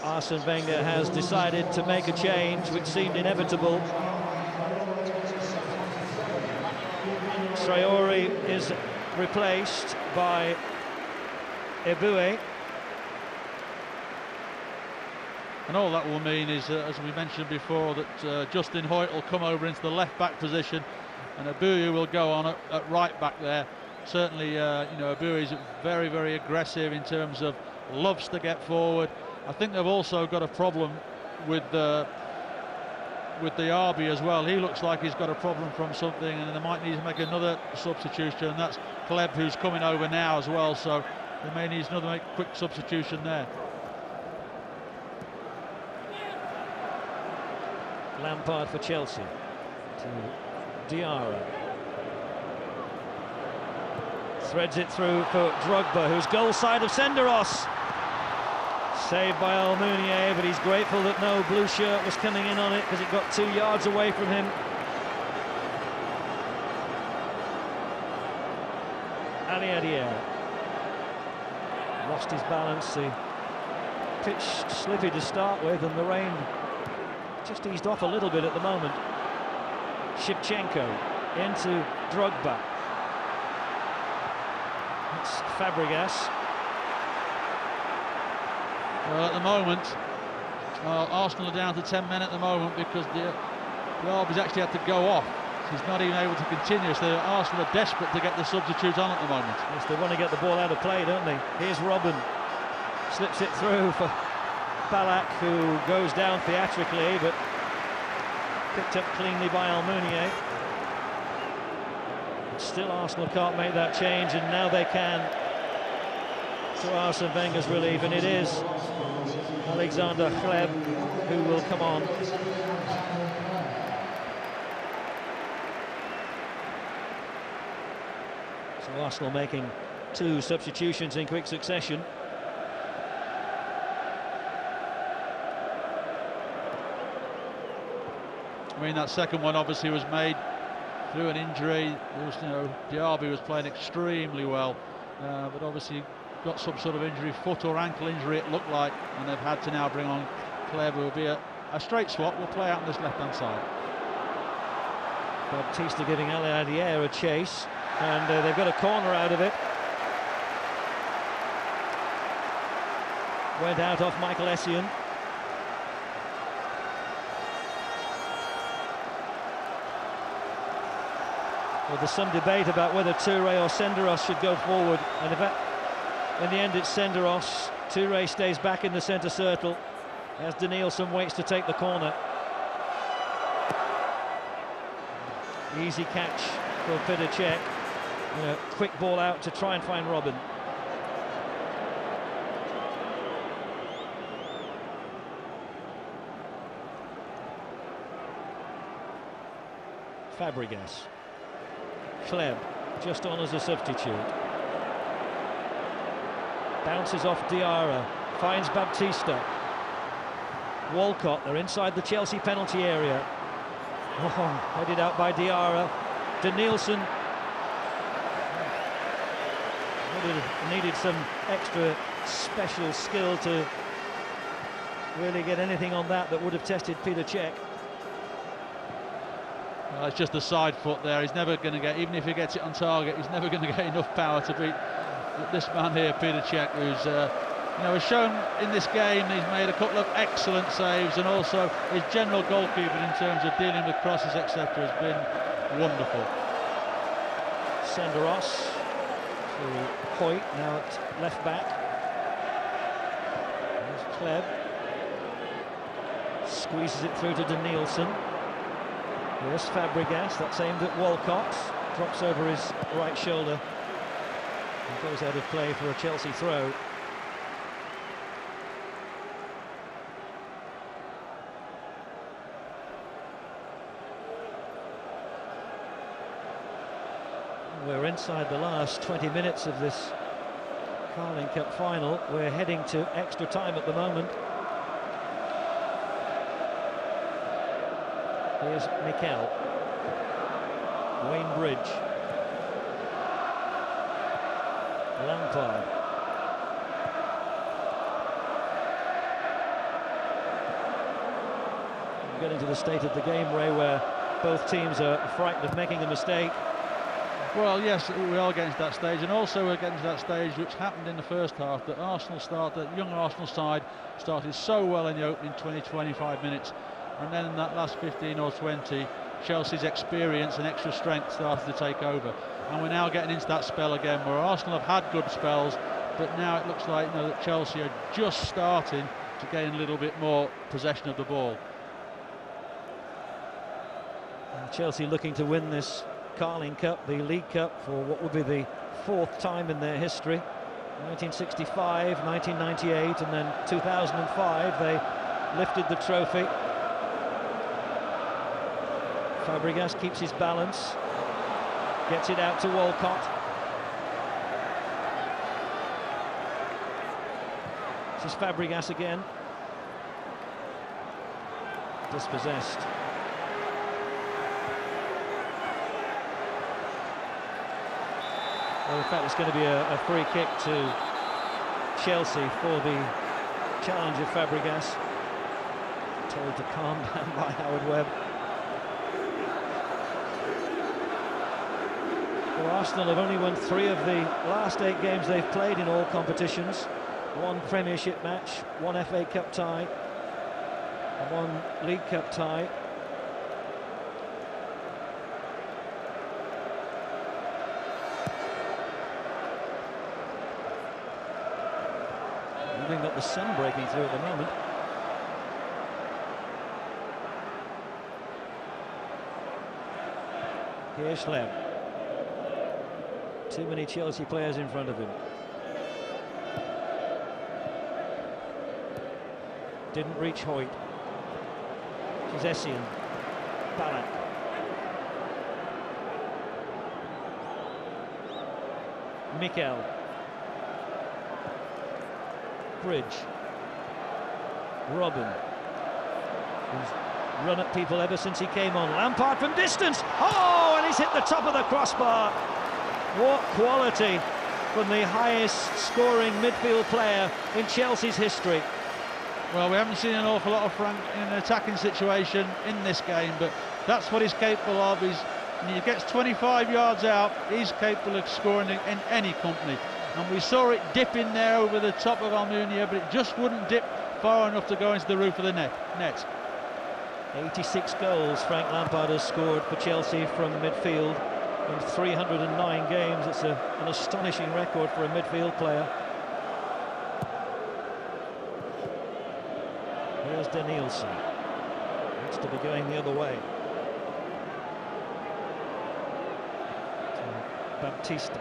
Arsene Wenger has decided to make a change which seemed inevitable. Traore is replaced by Eboué. And all that will mean is, uh, as we mentioned before, that uh, Justin Hoyte will come over into the left-back position, and Abuya will go on at, at right-back there. Certainly, uh, you know, Abuya is very, very aggressive in terms of loves to get forward. I think they've also got a problem with the... Uh, with the R B as well. He looks like he's got a problem from something, and they might need to make another substitution, and that's Kleb, who's coming over now as well, so they may need another quick substitution there. Lampard for Chelsea to Diarra. Threads it through for Drogba, who's goal side of Senderos. Saved by Almunia, but he's grateful that no blue shirt was coming in on it, because it got two yards away from him. Aliadière lost his balance. The pitch slippy to start with, and the rain just eased off a little bit at the moment. Shevchenko into Drogba. That's Fabregas. Well, at the moment, uh, Arsenal are down to ten men at the moment, because the, the Arby's actually had to go off. He's not even able to continue, so Arsenal are desperate to get the substitute on at the moment. Yes, they want to get the ball out of play, don't they? Here's Robben. Slips it through for Ballack, who goes down theatrically, but picked up cleanly by Almunia. Still, Arsenal can't make that change, and now they can. To Arsene Wenger's relief, and it is Alexander Kleb who will come on. So Arsenal making two substitutions in quick succession. mean, that second one obviously was made through an injury. Was, you know, Diaby was playing extremely well, uh, but obviously got some sort of injury, foot or ankle injury it looked like, and they've had to now bring on Claire, who will be a, a straight swap, will play out on this left-hand side. Baptista giving Aliadière a chase, and uh, they've got a corner out of it. Went out off Michael Essien. Well, there's some debate about whether Touré or Senderos should go forward, and in fact, in the end it's Senderos. Touré stays back in the centre circle as Denílson waits to take the corner. Easy catch for Petr Cech, you know, quick ball out to try and find Robben. Fabregas. Kleb just on as a substitute. Bounces off Diarra, finds Baptista. Walcott, they're inside the Chelsea penalty area. Oh, headed out by Diarra. Denílson needed some extra special skill to really get anything on that that would have tested Petr Cech. Well, it's just the side foot there. He's never going to get, even if he gets it on target, he's never going to get enough power to beat this man here, Petr Cech, who's uh, you know, has shown in this game he's made a couple of excellent saves, and also his general goalkeeping in terms of dealing with crosses, et cetera, has been wonderful. Senderos to Hoyte, now at left back. There's Kleb. Squeezes it through to Denílson. Yes, Fabregas, that's aimed at Walcott, drops over his right shoulder and goes out of play for a Chelsea throw. We're inside the last twenty minutes of this Carling Cup final. We're heading to extra time at the moment. Here's Mikel. Wayne Bridge. Lampard. We're getting to the state of the game, Ray, where both teams are frightened of making a mistake. Well, yes, we are getting to that stage, and also we're getting to that stage which happened in the first half, that Arsenal start, that young Arsenal side started so well in the opening twenty, twenty-five minutes. And then in that last fifteen or twenty, Chelsea's experience and extra strength started to take over. And we're now getting into that spell again where Arsenal have had good spells, but now it looks like, you know, that Chelsea are just starting to gain a little bit more possession of the ball. And Chelsea looking to win this Carling Cup, the League Cup, for what would be the fourth time in their history. nineteen sixty-five, nineteen ninety-eight, and then two thousand five, they lifted the trophy. Fabregas keeps his balance, gets it out to Walcott. This is Fabregas again. Dispossessed. Well, in fact, it's going to be a, a free kick to Chelsea for the challenge of Fabregas. Told to calm down by Howard Webb. Arsenal have only won three of the last eight games they've played in all competitions. One Premiership match, one F A Cup tie, and one League Cup tie. We've got the sun breaking through at the moment. Here's Schlepp. Too many Chelsea players in front of him. Didn't reach Hoyte. She's Essien. Ballack. Mikel. Bridge. Robben. Who's run at people ever since he came on. Lampard from distance, oh, and he's hit the top of the crossbar. What quality from the highest scoring midfield player in Chelsea's history. Well, we haven't seen an awful lot of Frank in an attacking situation in this game, but that's what he's capable of. He's, he gets twenty-five yards out, he's capable of scoring in, in any company. And we saw it dip in there over the top of Almunia, but it just wouldn't dip far enough to go into the roof of the net. net. eighty-six goals Frank Lampard has scored for Chelsea from midfield in three hundred and nine games. It's a, an astonishing record for a midfield player. Here's Denílson. Looks to be going the other way. To Baptista.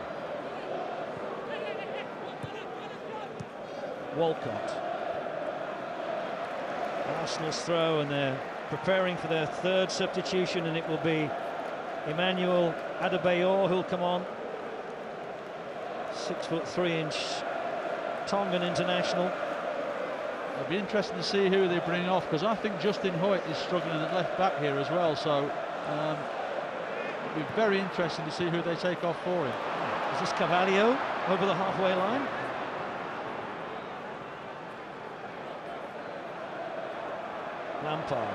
Walcott. Arsenal's throw, and they're preparing for their third substitution, and it will be Emmanuel Adebayor who'll come on. Six foot three inch Tongan international. It'll be interesting to see who they bring off, because I think Justin Hoyte is struggling at left back here as well, so um, it'll be very interesting to see who they take off for him. Is this Carvalho over the halfway line? Lampard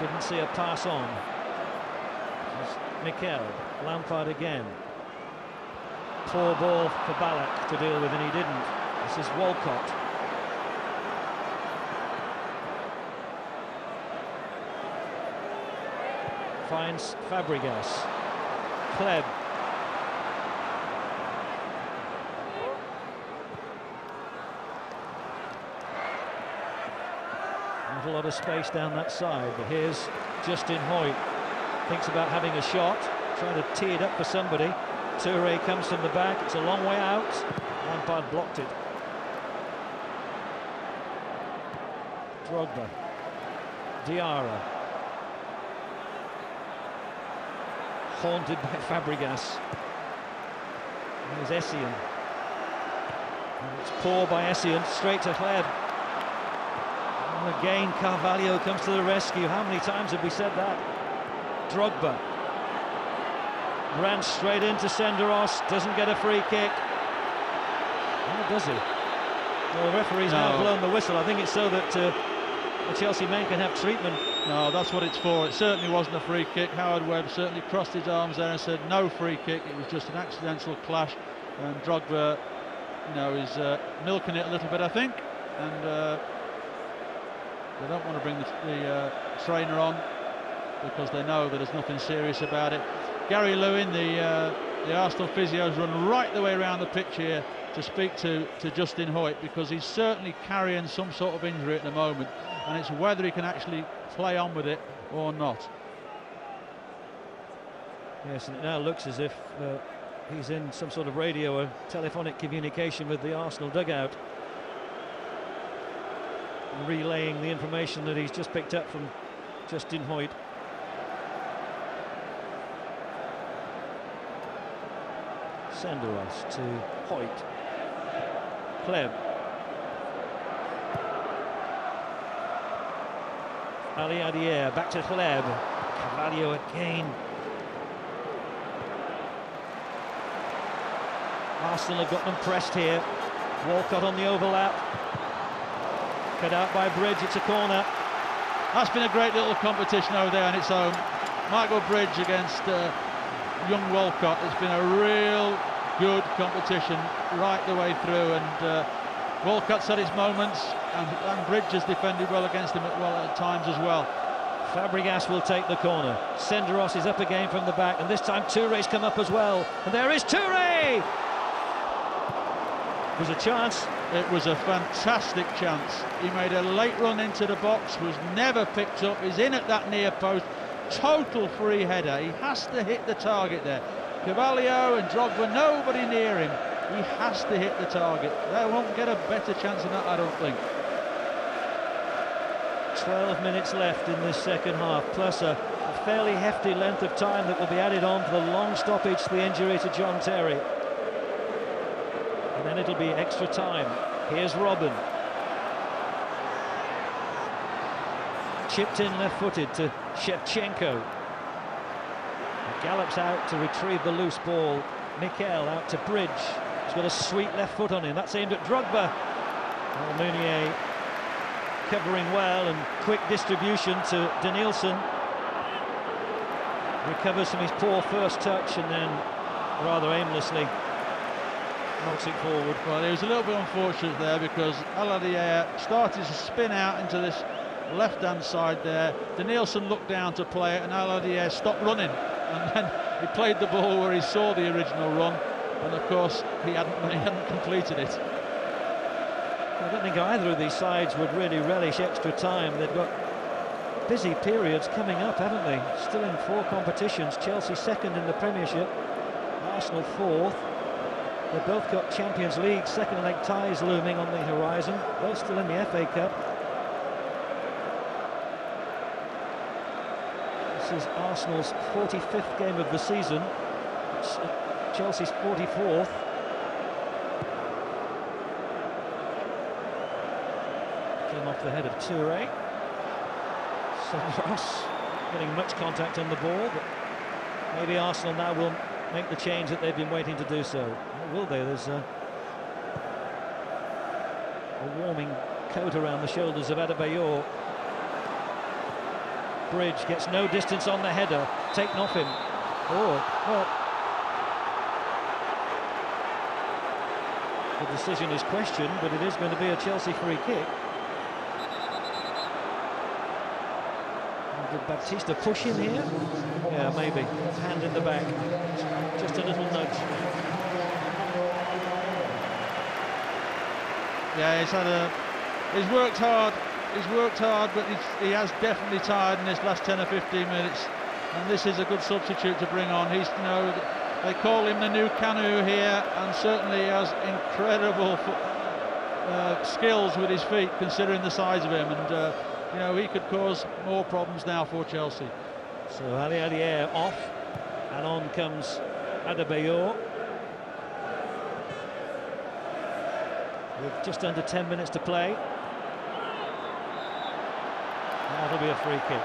didn't see a pass on. Mikel. Lampard again. Poor ball for Ballack to deal with, and he didn't. This is Walcott. Finds Fabregas. Kleb. A lot of space down that side, but here's Justin Hoyte. Thinks about having a shot, trying to tee it up for somebody. Touré comes from the back, it's a long way out. Lampard blocked it. Drogba. Diarra. Haunted by Fabregas. There's Essien. And it's poor by Essien, straight to Kleb. Again, Carvalho comes to the rescue. How many times have we said that? Drogba ran straight into Senderos, doesn't get a free kick. How does he? Well, the referee's no. now blown the whistle. I think it's so that uh, the Chelsea men can have treatment. No, that's what it's for. It certainly wasn't a free kick. Howard Webb certainly crossed his arms there and said no free kick. It was just an accidental clash, and Drogba, you know, is uh, milking it a little bit, I think, and. Uh, They don't want to bring the, the uh, trainer on because they know that there's nothing serious about it. Gary Lewin, the, uh, the Arsenal physios, run right the way around the pitch here to speak to, to Justin Hoyte, because he's certainly carrying some sort of injury at the moment, and it's whether he can actually play on with it or not. Yes, and it now looks as if uh, he's in some sort of radio or telephonic communication with the Arsenal dugout, relaying the information that he's just picked up from Justin Hoyte. Senderos to Hoyte. Kleb. Aliadière back to Kleb. Carvalho again. Arsenal have got them pressed here. Walcott on the overlap. Cut out by Bridge, it's a corner. That's been a great little competition over there on its own. Michael Bridge against uh, young Walcott. It's been a real good competition right the way through, and uh, Walcott's had his moments, and, and Bridge has defended well against him at, well, at times as well. Fabregas will take the corner. Senderos is up again from the back, and this time Touré's come up as well. And there is Touré! It was a chance. It was a fantastic chance. He made a late run into the box, was never picked up, is in at that near post. Total free header. He has to hit the target there. Carvalho and Drogba, nobody near him. He has to hit the target. They won't get a better chance than that, I don't think. twelve minutes left in this second half, plus a, a fairly hefty length of time that will be added on for the long stoppage, the injury to John Terry. And then it'll be extra time. Here's Robben. chipped in left-footed to Shevchenko. He gallops out to retrieve the loose ball. Mikel out to Bridge. He's got a sweet left foot on him. That's aimed at Drogba. Well, Mounier covering well, and quick distribution to Denílson. Recovers from his poor first touch and then rather aimlessly knocks it forward. Well, it was a little bit unfortunate there because Aliadière started to spin out into this left-hand side there. Denílson looked down to play it and Aliadière stopped running, and then he played the ball where he saw the original run, and of course he hadn't, he hadn't completed it. I don't think either of these sides would really relish extra time. They've got busy periods coming up, haven't they? Still in four competitions. Chelsea second in the Premiership, Arsenal fourth. They've both got Champions League second leg ties looming on the horizon. Both still in the F A Cup. This is Arsenal's forty-fifth game of the season. It's Chelsea's forty-fourth. Came off the head of Touré. Senderos getting much contact on the ball, but maybe Arsenal now will make the change that they've been waiting to do so. Or will they? There's a, a warming coat around the shoulders of Adebayor. Bridge gets no distance on the header, taken off him. Oh, well. The decision is questioned, but it is going to be a Chelsea free kick. Did Baptista push him here? Yeah, maybe. Hand in the back. Just a little nudge. Yeah, he's had a... He's worked hard. He's worked hard, but he's, he has definitely tired in this last ten or fifteen minutes. And this is a good substitute to bring on. He's, you know, they call him the new Canu here, and certainly he has incredible uh, skills with his feet, considering the size of him. And. Uh, You know, he could cause more problems now for Chelsea. So Aliadière off, and on comes Adebayor. With just under ten minutes to play. That'll be a free kick.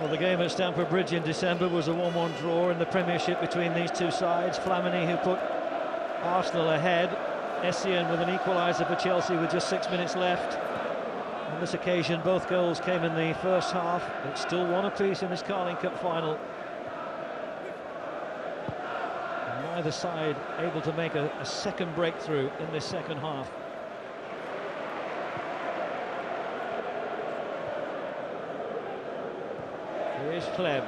Well, the game at Stamford Bridge in December was a one one draw in the Premiership between these two sides. Flamini, who put Arsenal ahead, Essien with an equaliser for Chelsea with just six minutes left. On this occasion, both goals came in the first half. It's still one apiece in this Carling Cup final. And neither side able to make a, a second breakthrough in this second half. Here's Fleb.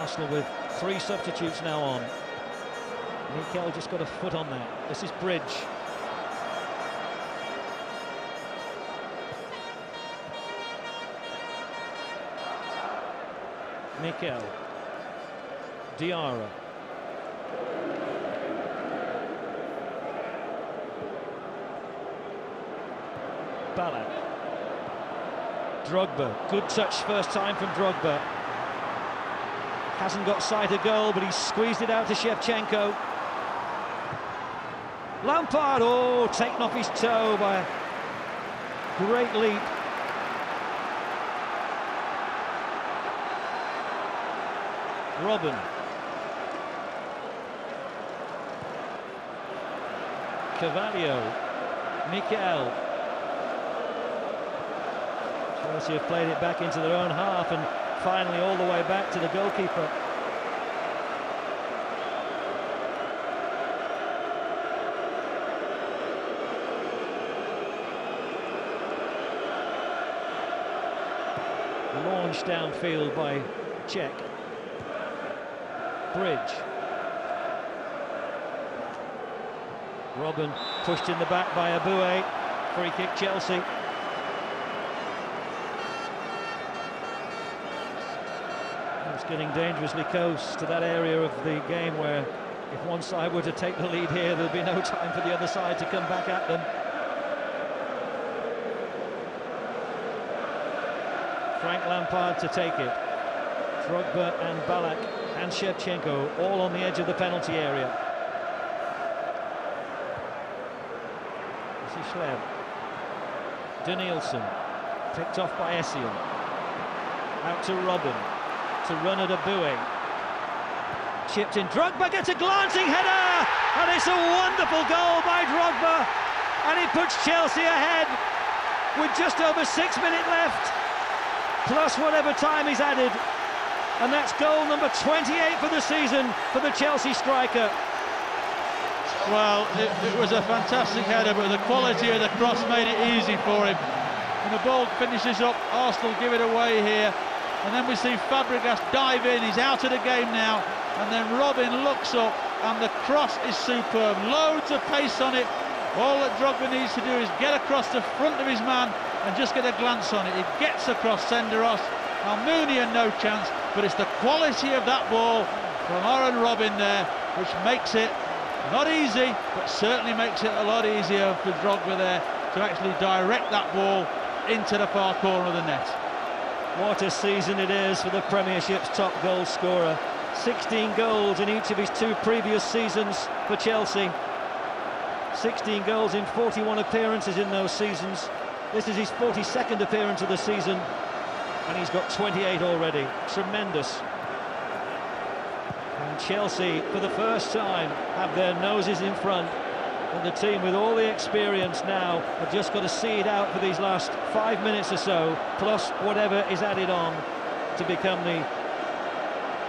Arsenal with three substitutes now on. Mikel just got a foot on that. This is Bridge. Mikel. Diarra. Ballack. Drogba, good touch first time from Drogba. Hasn't got sight of goal, but he's squeezed it out to Shevchenko. Lampard, oh, taken off his toe by a great leap. Robben. Carvalho. Mikel. Chelsea have played it back into their own half and finally all the way back to the goalkeeper. Launched downfield by Cech. Bridge. Robben pushed in the back by Aboué. Free kick Chelsea. Getting dangerously close to that area of the game where if one side were to take the lead here, there'd be no time for the other side to come back at them. Frank Lampard to take it. Drogba and Ballack and Shevchenko, all on the edge of the penalty area. This is Schlev. Denílson, picked off by Essien. Out to Robben, to run at Adebayor. Chipped in, Drogba gets a glancing header, and it's a wonderful goal by Drogba, and it puts Chelsea ahead with just over six minutes left, plus whatever time he's added. And that's goal number twenty-eight for the season for the Chelsea striker. Well, it, it was a fantastic header, but the quality of the cross made it easy for him. And the ball finishes up, Arsenal give it away here. And then we see Fabregas dive in, he's out of the game now. And then Robben looks up, and the cross is superb. Loads of pace on it. All that Drogba needs to do is get across the front of his man and just get a glance on it. He gets across Senderos. Almunia no chance, but it's the quality of that ball from Arjen Robben there which makes it not easy, but certainly makes it a lot easier for Drogba there to actually direct that ball into the far corner of the net. What a season it is for the Premiership's top goal scorer. sixteen goals in each of his two previous seasons for Chelsea. sixteen goals in forty-one appearances in those seasons. This is his forty-second appearance of the season, and he's got twenty-eight already. Tremendous. And Chelsea, for the first time, have their noses in front, and the team with all the experience now have just got to see it out for these last five minutes or so, plus whatever is added on, to become the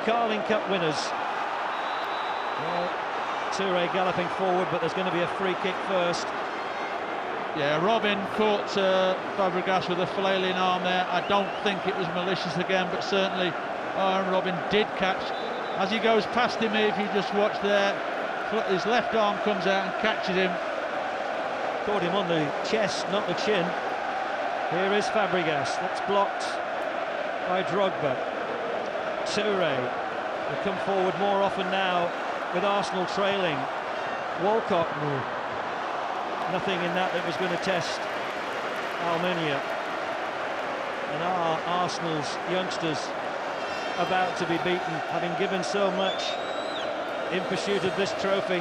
Carling Cup winners. Well, Touré galloping forward, but there's going to be a free kick first. Yeah, Robben caught uh, Fabregas with a flailing arm there. I don't think it was malicious again, but certainly Arjen Robben did catch. As he goes past him, if you just watch there, his left arm comes out and catches him. Caught him on the chest, not the chin. Here is Fabregas, that's blocked by Drogba. Touré, they come forward more often now with Arsenal trailing. Walcott, ooh. Nothing in that that was going to test Almunia. And are Arsenal's youngsters about to be beaten, having given so much in pursuit of this trophy?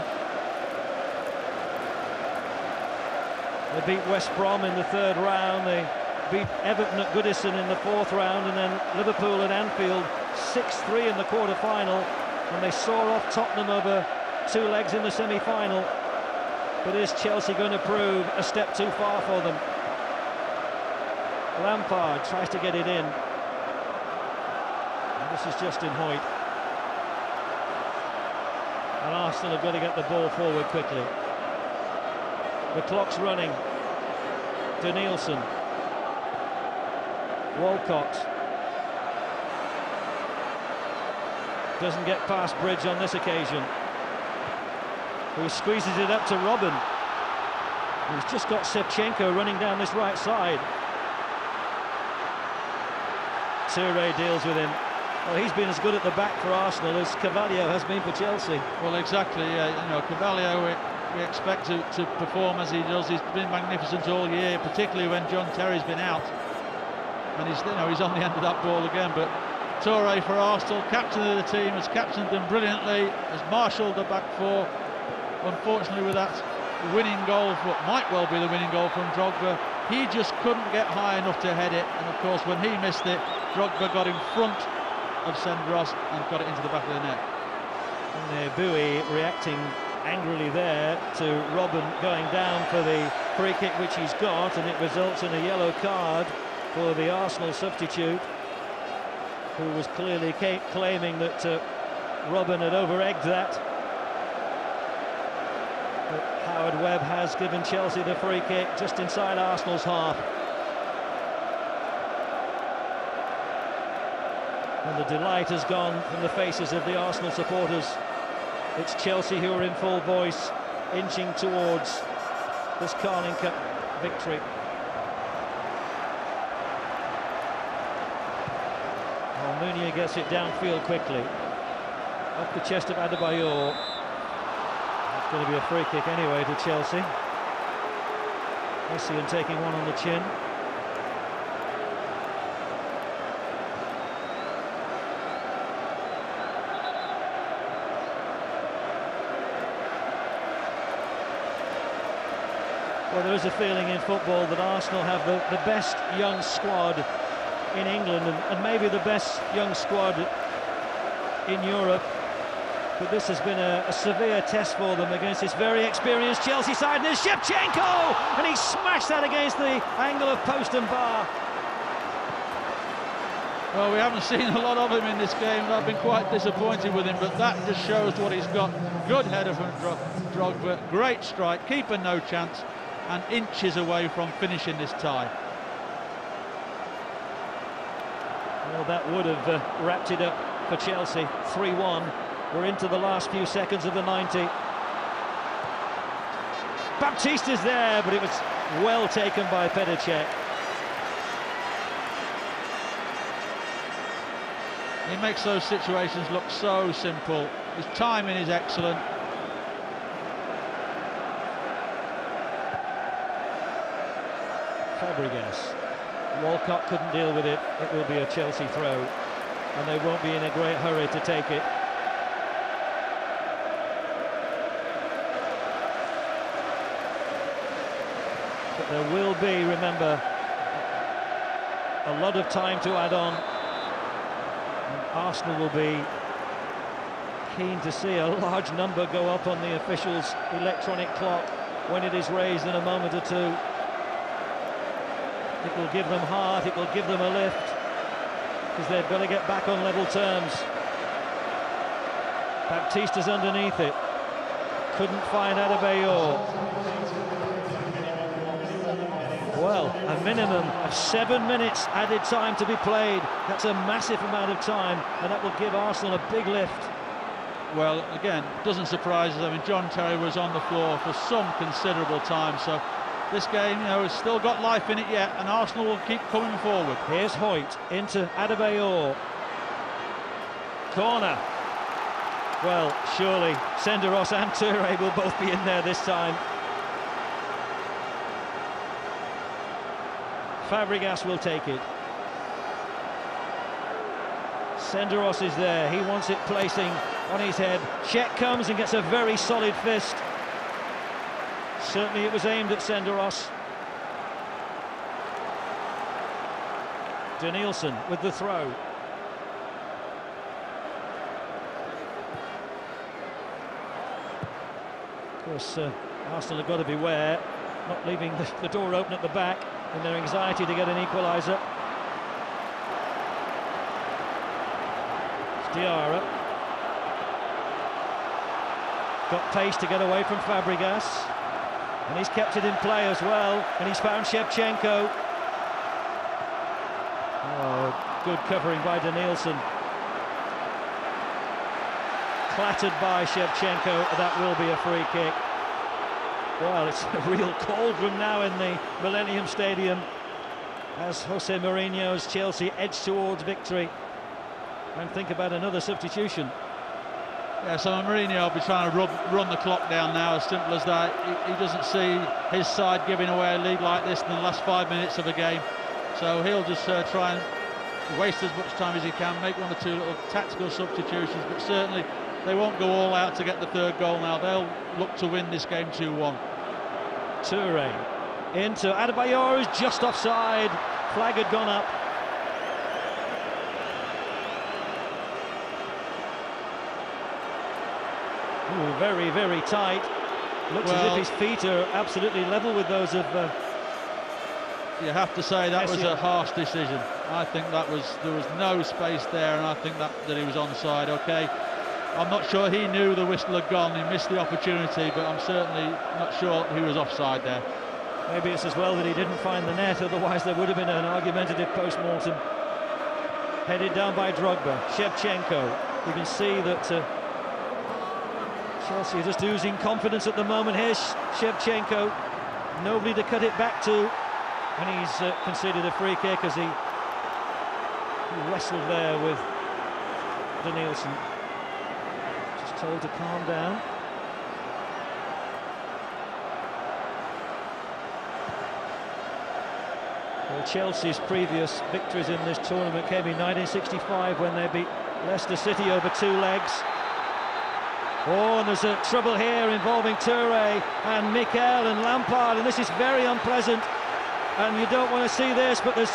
They beat West Brom in the third round, they beat Everton at Goodison in the fourth round, and then Liverpool at Anfield six three in the quarter-final, and they saw off Tottenham over two legs in the semi-final. But is Chelsea going to prove a step too far for them? Lampard tries to get it in. And this is Justin Hoyte. And Arsenal have got to get the ball forward quickly. The clock's running. Denílson. Walcott. Doesn't get past Bridge on this occasion, who squeezes it up to Robben, who's just got Shevchenko running down this right side. Touré deals with him. Well, he's been as good at the back for Arsenal as Carvalho has been for Chelsea. Well, exactly, uh, you know, Carvalho we, we expect to, to perform as he does. He's been magnificent all year, particularly when John Terry's been out, and he's, you know, he's on the end of that ball again. But Touré for Arsenal, captain of the team, has captained them brilliantly, has marshalled the back four. Unfortunately, with that winning goal, what might well be the winning goal from Drogba, he just couldn't get high enough to head it, and of course when he missed it, Drogba got in front of Senderos and got it into the back of the net. And Adebayor reacting angrily there to Robben going down for the free kick which he's got, and it results in a yellow card for the Arsenal substitute, who was clearly claiming that uh, Robben had over-egged that. But Howard Webb has given Chelsea the free kick just inside Arsenal's half. And the delight has gone from the faces of the Arsenal supporters. It's Chelsea who are in full voice, inching towards this Carling Cup victory. Almunia gets it downfield quickly. Up the chest of Adebayor. Going to be a free kick anyway to Chelsea. Essien taking one on the chin. Well, there is a feeling in football that Arsenal have the, the best young squad in England and, and maybe the best young squad in Europe. But this has been a, a severe test for them against this very experienced Chelsea side. And there's Shevchenko! And he smashed that against the angle of post and bar. Well, we haven't seen a lot of him in this game, and I've been quite disappointed with him, but that just shows what he's got. Good header from Drogba, great strike, keeper no chance, and inches away from finishing this tie. Well, that would have uh, wrapped it up for Chelsea, three one. We're into the last few seconds of the ninety. Baptista's there, but it was well taken by Petr Cech. He makes those situations look so simple. His timing is excellent. Fabregas. Walcott couldn't deal with it. It will be a Chelsea throw. And they won't be in a great hurry to take it. But there will be, remember, a lot of time to add on. Arsenal will be keen to see a large number go up on the official's electronic clock when it is raised in a moment or two. It will give them heart, it will give them a lift, because they've got to get back on level terms. Baptista's underneath it, couldn't find Adebayor. Well, a minimum of seven minutes added time to be played. That's a massive amount of time, and that will give Arsenal a big lift. Well, again, doesn't surprise us. I mean, John Terry was on the floor for some considerable time, so this game, you know, has still got life in it yet, and Arsenal will keep coming forward. Here's Hoyte into Adebayor. Corner. Well, surely Senderos and Touré will both be in there this time. Fabregas will take it. Senderos is there, he wants it placing on his head. Cech comes and gets a very solid fist. Certainly it was aimed at Senderos. Denílson with the throw. Of course, uh, Arsenal have got to beware, not leaving the, the door open at the back, in their anxiety to get an equaliser. It's Diarra. Got pace to get away from Fabregas. And he's kept it in play as well. And he's found Shevchenko. Oh, good covering by Denílson. Clattered by Shevchenko. That will be a free kick. Well, it's a real cauldron now in the Millennium Stadium as Jose Mourinho's Chelsea edge towards victory. And think about another substitution. Yeah, so Mourinho will be trying to rub, run the clock down now, as simple as that. He, he doesn't see his side giving away a lead like this in the last five minutes of a game. So he'll just uh, try and waste as much time as he can, make one or two little tactical substitutions, but certainly they won't go all out to get the third goal now. They'll look to win this game two one. Touré into Adebayor, who's just offside. Flag had gone up. Ooh, very, very tight. Looks well, as if his feet are absolutely level with those of... Uh, you have to say that Essien. Was a harsh decision. I think that was... There was no space there, and I think that, that he was onside, OK? I'm not sure he knew the whistle had gone, he missed the opportunity, but I'm certainly not sure he was offside there. Maybe it's as well that he didn't find the net, otherwise there would have been an argumentative post-mortem. Headed down by Drogba, Shevchenko. You can see that uh, Chelsea are just oozing confidence at the moment. Here's Shevchenko, nobody to cut it back to, and he's uh, conceded a free kick as he, he wrestled there with Denílson. Told to calm down. Well, Chelsea's previous victories in this tournament came in nineteen sixty-five when they beat Leicester City over two legs. Oh, and there's a trouble here involving Touré and Mikel and Lampard, and this is very unpleasant, and you don't want to see this, but there's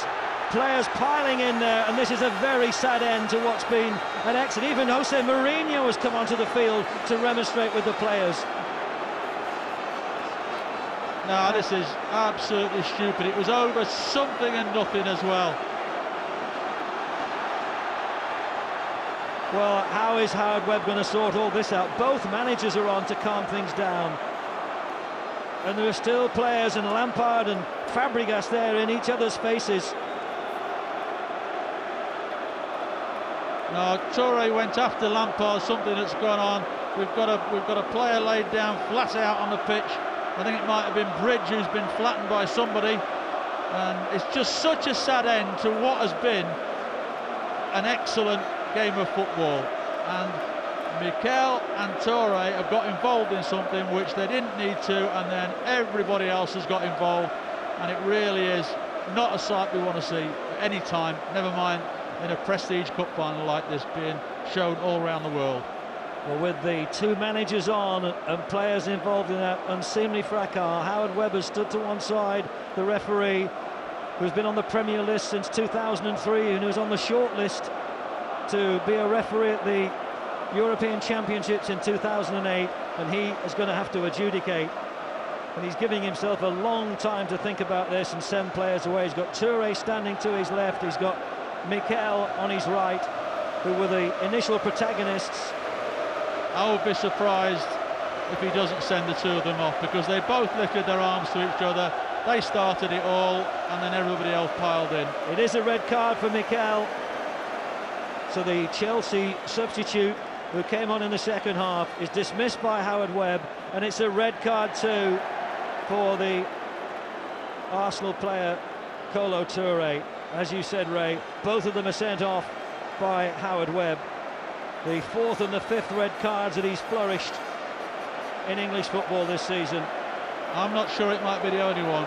players piling in there, and this is a very sad end to what's been an exit. Even Jose Mourinho has come onto the field to remonstrate with the players. No, this is absolutely stupid. It was over something and nothing as well. Well, how is Howard Webb going to sort all this out? Both managers are on to calm things down. And there are still players, and Lampard and Fabregas there in each other's faces. No, Touré went after Lampard, something that's gone on. We've got a we've got a player laid down flat out on the pitch. I think it might have been Bridge who's been flattened by somebody. And it's just such a sad end to what has been an excellent game of football, and Mikel and Touré have got involved in something which they didn't need to, and then everybody else has got involved, and it really is not a sight we want to see at any time, never mind in a prestige cup final like this being shown all around the world. Well, with the two managers on and players involved in that unseemly fracas, Howard Webb has stood to one side, the referee who's been on the Premier list since two thousand three and who's on the short list to be a referee at the European Championships in two thousand eight, and he is going to have to adjudicate, and he's giving himself a long time to think about this and send players away. He's got Touré standing to his left, he's got Mikel on his right, who were the initial protagonists. I would be surprised if he doesn't send the two of them off, because they both lifted their arms to each other, they started it all, and then everybody else piled in. It is a red card for Mikel. So the Chelsea substitute who came on in the second half is dismissed by Howard Webb, and it's a red card too for the Arsenal player Kolo Touré. As you said, Ray, both of them are sent off by Howard Webb. The fourth and the fifth red cards that he's flourished in English football this season. I'm not sure it might be the only one.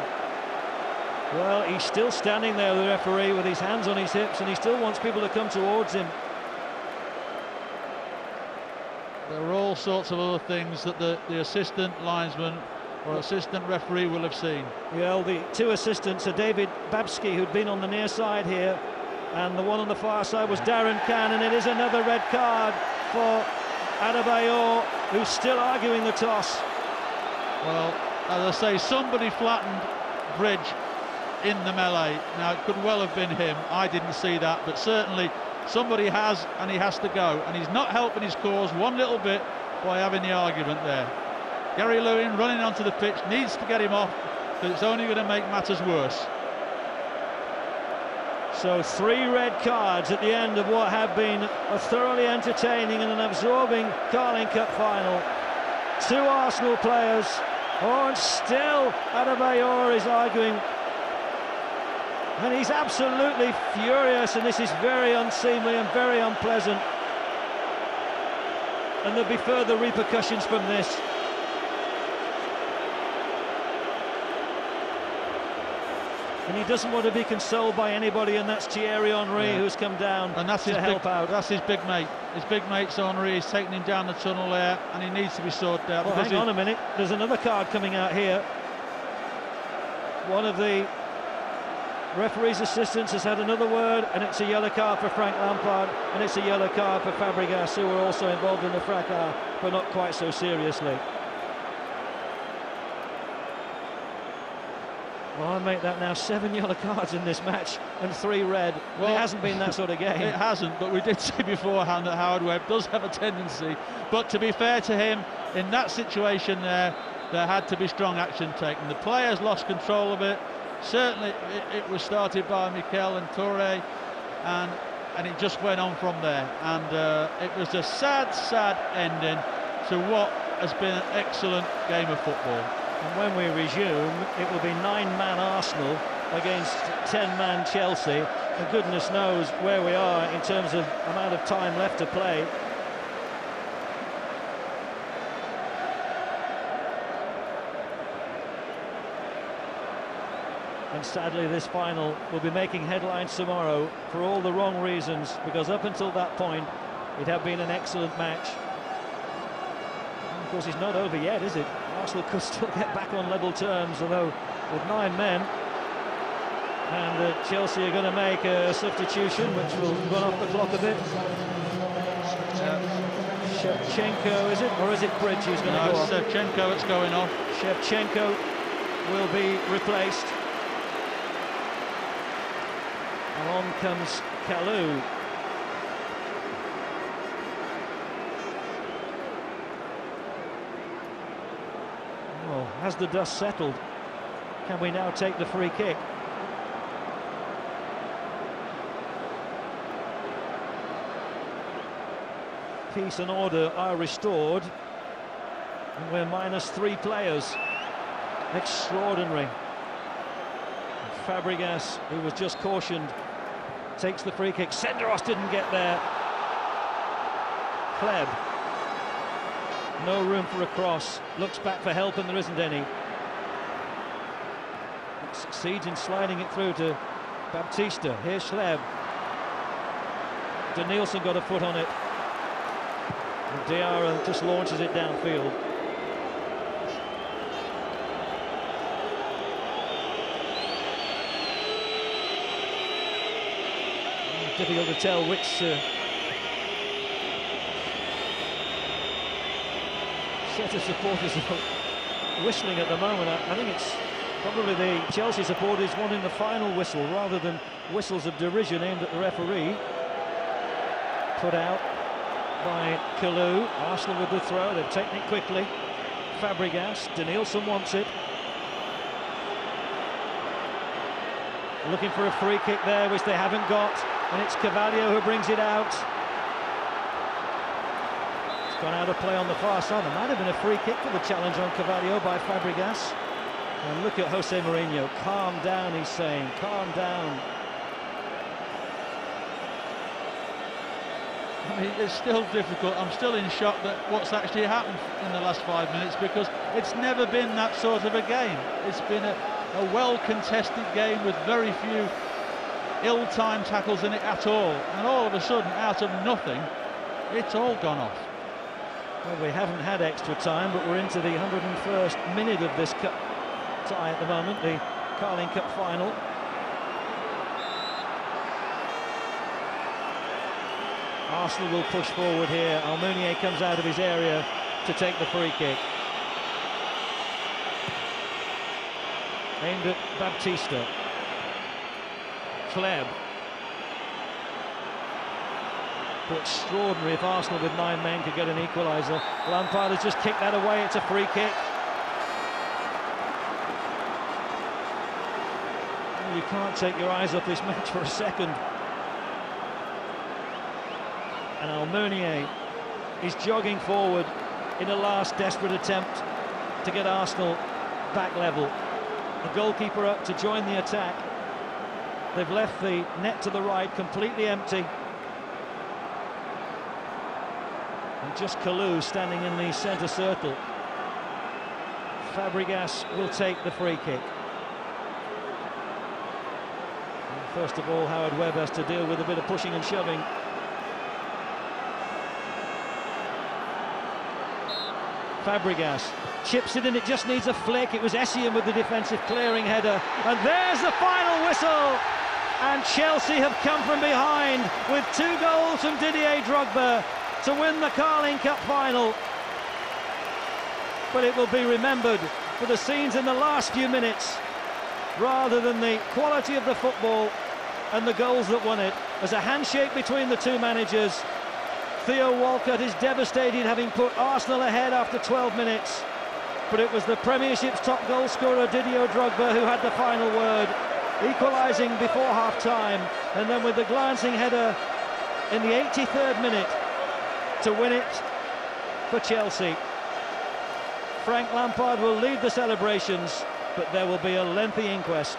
Well, he's still standing there, the referee, with his hands on his hips, and he still wants people to come towards him. There are all sorts of other things that the, the assistant linesman or assistant referee will have seen. Well, the two assistants are David Babski, who'd been on the near side here, and the one on the far side was Darren Can, and it is another red card for Adebayor, who's still arguing the toss. Well, as I say, somebody flattened Bridge in the melee. Now, it could well have been him. I didn't see that, but certainly somebody has, and he has to go, and he's not helping his cause one little bit by having the argument there. Gary Lewin running onto the pitch, needs to get him off, because it's only going to make matters worse. So three red cards at the end of what have been a thoroughly entertaining and an absorbing Carling Cup final. Two Arsenal players. Oh, and still Adebayor is arguing, and he's absolutely furious, and this is very unseemly and very unpleasant, and there'll be further repercussions from this. And he doesn't want to be consoled by anybody, and that's Thierry Henry, yeah, who's come down and that's to his help big, out. That's his big mate. His big mate's Henry, he's taking him down the tunnel there, and he needs to be sorted out. Well, hang on a minute, there's another card coming out here. One of the referee's assistants has had another word, and it's a yellow card for Frank Lampard, and it's a yellow card for Fabregas, who were also involved in the fracas, but not quite so seriously. Well, I make that now seven yellow cards in this match and three red. Well, it hasn't been that sort of game. It hasn't, but we did say beforehand that Howard Webb does have a tendency. But to be fair to him, in that situation there, there had to be strong action taken. The players lost control of it. Certainly, it, it was started by Mikel and Touré, and and it just went on from there. And uh, it was a sad, sad ending to what has been an excellent game of football. And when we resume, it will be nine-man Arsenal against ten-man Chelsea. And goodness knows where we are in terms of amount of time left to play. And sadly, this final will be making headlines tomorrow for all the wrong reasons, because up until that point, it had been an excellent match. of course, it's not over yet, is it? Arsenal could still get back on level terms, although with nine men. And uh, Chelsea are going to make a substitution, which will run off the clock a bit. Uh, Shevchenko, is it? Or is it Bridge who's going to go off? No, Shevchenko, it's going off. Shevchenko will be replaced. And on comes Kalou. Well, has the dust settled? Can we now take the free kick? Peace and order are restored. And we're minus three players. Extraordinary. And Fabregas, who was just cautioned, takes the free kick. Senderos didn't get there. Kleb. No room for a cross. Looks back for help and there isn't any. It succeeds in sliding it through to Baptista. Here's Kleb. Denílson got a foot on it. And Diarra just launches it downfield. Difficult to tell which uh, set of supporters are whistling at the moment. I, I think it's probably the Chelsea supporters wanting the final whistle rather than whistles of derision aimed at the referee. Put out by Kalou. Arsenal with the throw, they've taken it quickly. Fabregas, Denílson wants it. Looking for a free kick there, which they haven't got, and it's Carvalho who brings it out. It's gone out of play on the far side. There might have been a free kick for the challenge on Carvalho by Fabregas. And look at Jose Mourinho, calm down, he's saying, calm down. I mean, it's still difficult. I'm still in shock that what's actually happened in the last five minutes, because it's never been that sort of a game. It's been a, a well-contested game with very few ill-timed tackles in it at all. And all of a sudden, out of nothing, it's all gone off. Well, we haven't had extra time, but we're into the one hundred and first minute of this cup tie at the moment, the Carling Cup final. Arsenal will push forward here. Almunier comes out of his area to take the free kick. Aimed at Baptista. Kleb. But extraordinary if Arsenal with nine men could get an equaliser. Lampard has just kicked that away. It's a free kick. You can't take your eyes off this match for a second. And Almunier is jogging forward in a last desperate attempt to get Arsenal back level. The goalkeeper up to join the attack. They've left the net to the right completely empty. And just Kalou standing in the centre circle. Fabregas will take the free kick. And first of all, Howard Webb has to deal with a bit of pushing and shoving. Fabregas chips it and it just needs a flick. It was Essien with the defensive clearing header, and there's the final whistle, and Chelsea have come from behind with two goals from Didier Drogba to win the Carling Cup final. But it will be remembered for the scenes in the last few minutes rather than the quality of the football and the goals that won it. As a handshake between the two managers. Theo Walcott is devastated, having put Arsenal ahead after twelve minutes. But it was the Premiership's top goal scorer, Didier Drogba, who had the final word, equalising before half-time, and then with the glancing header in the eighty-third minute to win it for Chelsea. Frank Lampard will lead the celebrations, but there will be a lengthy inquest.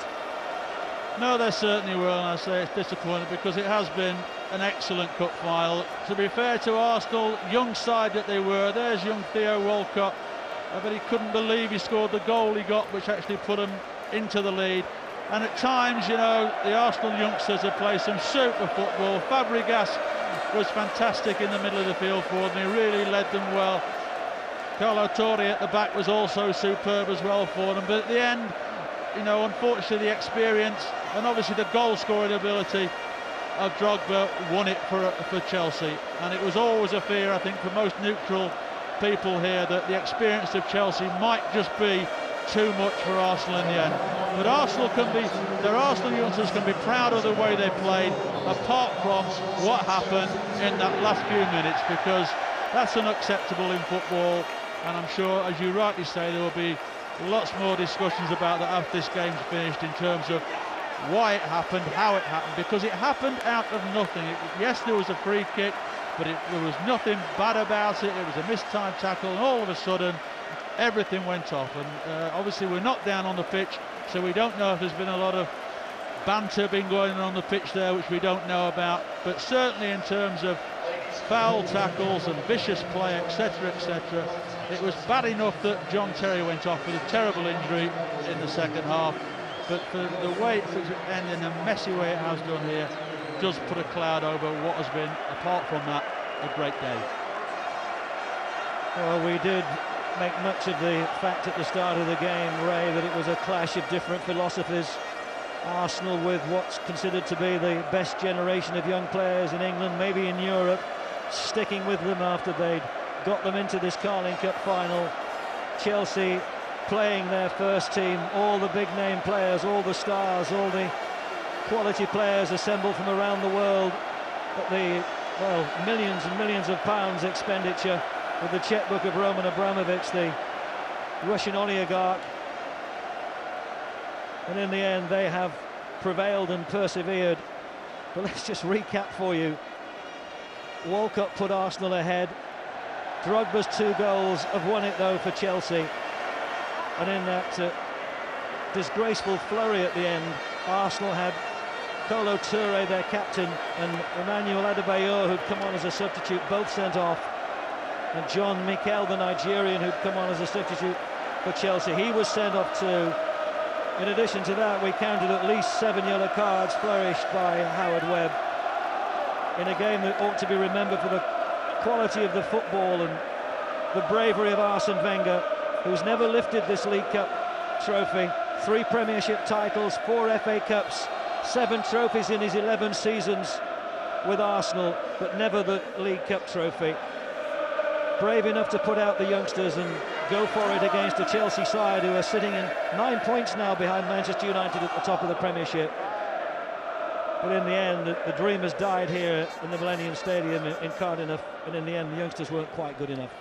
No, there certainly will, and I say it's disappointing because it has been an excellent cup final. To be fair to Arsenal, young side that they were, there's young Theo Walcott, but he couldn't believe he scored the goal he got, which actually put him into the lead. And at times, you know, the Arsenal youngsters have played some super football. Fabregas was fantastic in the middle of the field for them, he really led them well. Kolo Touré at the back was also superb as well for them, but at the end, you know, unfortunately the experience and obviously the goal-scoring ability of Drogba won it for, for Chelsea. And it was always a fear, I think, for most neutral people here that the experience of Chelsea might just be too much for Arsenal in the end. But Arsenal can be, their Arsenal youngsters can be proud of the way they played, apart from what happened in that last few minutes, because that's unacceptable in football. And I'm sure, as you rightly say, there will be lots more discussions about that after this game's finished in terms of why it happened, how it happened, because it happened out of nothing. It, yes, there was a free kick, but it, there was nothing bad about it. It was a mistimed tackle, and all of a sudden, everything went off. And uh, obviously, we're not down on the pitch, so we don't know if there's been a lot of banter been going on the pitch there, which we don't know about. But certainly, in terms of foul tackles and vicious play, etc, etc, it was bad enough that John Terry went off with a terrible injury in the second half, but for the way it ended in a messy way it has done here does put a cloud over what has been, apart from that, a great day. Well, we did make much of the fact at the start of the game, Ray, that it was a clash of different philosophies. Arsenal with what's considered to be the best generation of young players in England, maybe in Europe, sticking with them after they'd got them into this Carling Cup final. Chelsea playing their first team, all the big name players, all the stars, all the quality players assembled from around the world at the, well, millions and millions of pounds expenditure with the chequebook of Roman Abramovich, the Russian oligarch. And in the end they have prevailed and persevered. But let's just recap for you. Walcott put Arsenal ahead. Drogba's two goals have won it though for Chelsea. And in that uh, disgraceful flurry at the end, Arsenal had Kolo Touré, their captain, and Emmanuel Adebayor, who'd come on as a substitute, both sent off. And John Mikel, the Nigerian, who'd come on as a substitute for Chelsea, he was sent off too. In addition to that, we counted at least seven yellow cards flourished by Howard Webb in a game that ought to be remembered for the quality of the football and the bravery of Arsene Wenger, who's never lifted this League Cup trophy. Three Premiership titles, four F A Cups, seven trophies in his eleven seasons with Arsenal, but never the League Cup trophy. Brave enough to put out the youngsters and go for it against a Chelsea side who are sitting in nine points now behind Manchester United at the top of the Premiership. But in the end, the, the dream has died here in the Millennium Stadium in, in Cardiff, and in the end, the youngsters weren't quite good enough.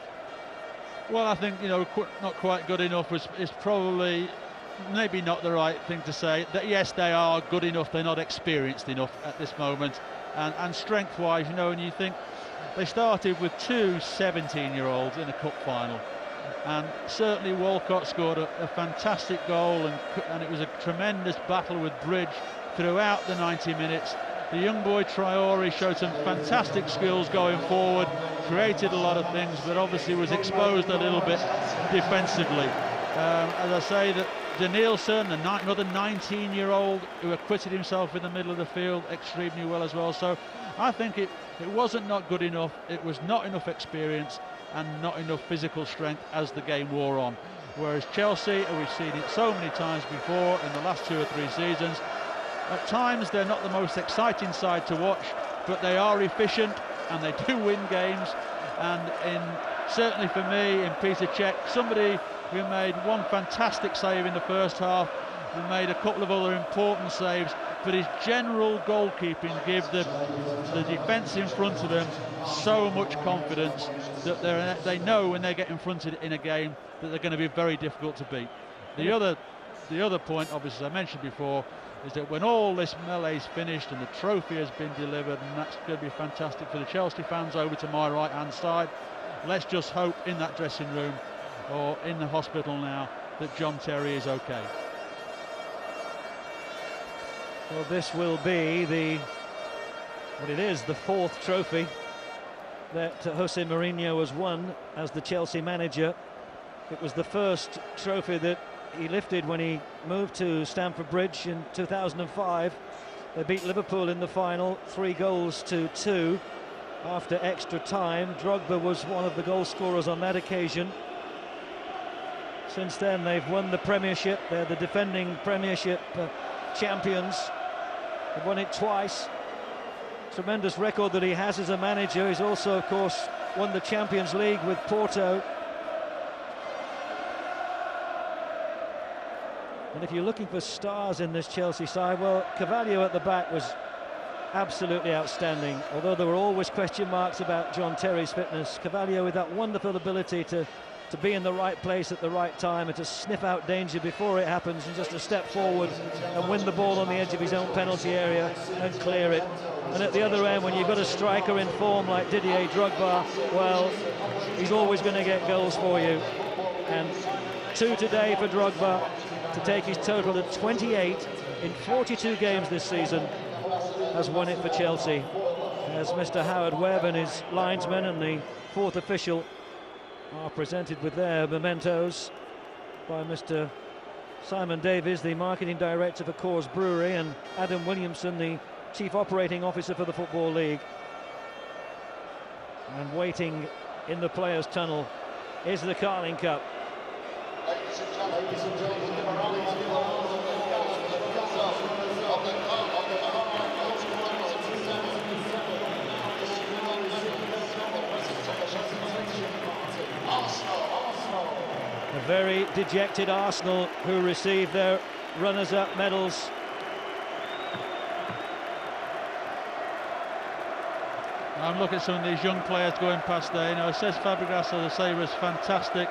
Well, I think, you know, qu not quite good enough is, is probably maybe not the right thing to say. That yes, they are good enough, they're not experienced enough at this moment. And, and strength-wise, you know, and you think they started with two seventeen-year-olds in a cup final. And certainly Walcott scored a, a fantastic goal, and, and it was a tremendous battle with Bridge throughout the ninety minutes. The young boy Traore showed some fantastic skills going forward, created a lot of things, but obviously was exposed a little bit defensively. Um, as I say, that Denílson, another nineteen-year-old who acquitted himself in the middle of the field extremely well as well. So I think it, it wasn't not good enough, it was not enough experience and not enough physical strength as the game wore on. Whereas Chelsea, we've seen it so many times before in the last two or three seasons, at times they're not the most exciting side to watch, but they are efficient and they do win games. And in, certainly for me, in Petr Cech, somebody who made one fantastic save in the first half and made a couple of other important saves, but his general goalkeeping gave the, the defence in front of them so much confidence that they know when they get confronted in a game that they're going to be very difficult to beat. The other, the other point, obviously, as I mentioned before, is that when all this melee's finished and the trophy has been delivered, and that's going to be fantastic for the Chelsea fans over to my right-hand side, let's just hope in that dressing room or in the hospital now that John Terry is okay. Well, this will be the, well, it is the fourth trophy that uh, Jose Mourinho has won as the Chelsea manager. It was the first trophy that he lifted when he moved to Stamford Bridge in two thousand five. They beat Liverpool in the final, three goals to two after extra time. Drogba was one of the goal scorers on that occasion. Since then they've won the Premiership, they're the defending Premiership uh, champions. They've won it twice. Tremendous record that he has as a manager. He's also, of course, won the Champions League with Porto. And if you're looking for stars in this Chelsea side, well, Carvalho at the back was absolutely outstanding. Although there were always question marks about John Terry's fitness, Carvalho with that wonderful ability to, to be in the right place at the right time and to sniff out danger before it happens and just to step forward and win the ball on the edge of his own penalty area and clear it. And at the other end, when you've got a striker in form like Didier Drogba, well, he's always going to get goals for you. And two today for Drogba to take his total to twenty-eight in forty-two games this season. Has won it for Chelsea, as Mister Howard Webb and his linesman and the fourth official are presented with their mementos by Mister Simon Davies, the marketing director for Coors Brewery, and Adam Williamson, the chief operating officer for the Football League. And waiting in the players' tunnel is the Carling Cup. Ladies and gentlemen, ladies and gentlemen, a very dejected Arsenal who received their runners-up medals. And look at some of these young players going past there. You know, Cesc Fabregas, as I say, was fantastic.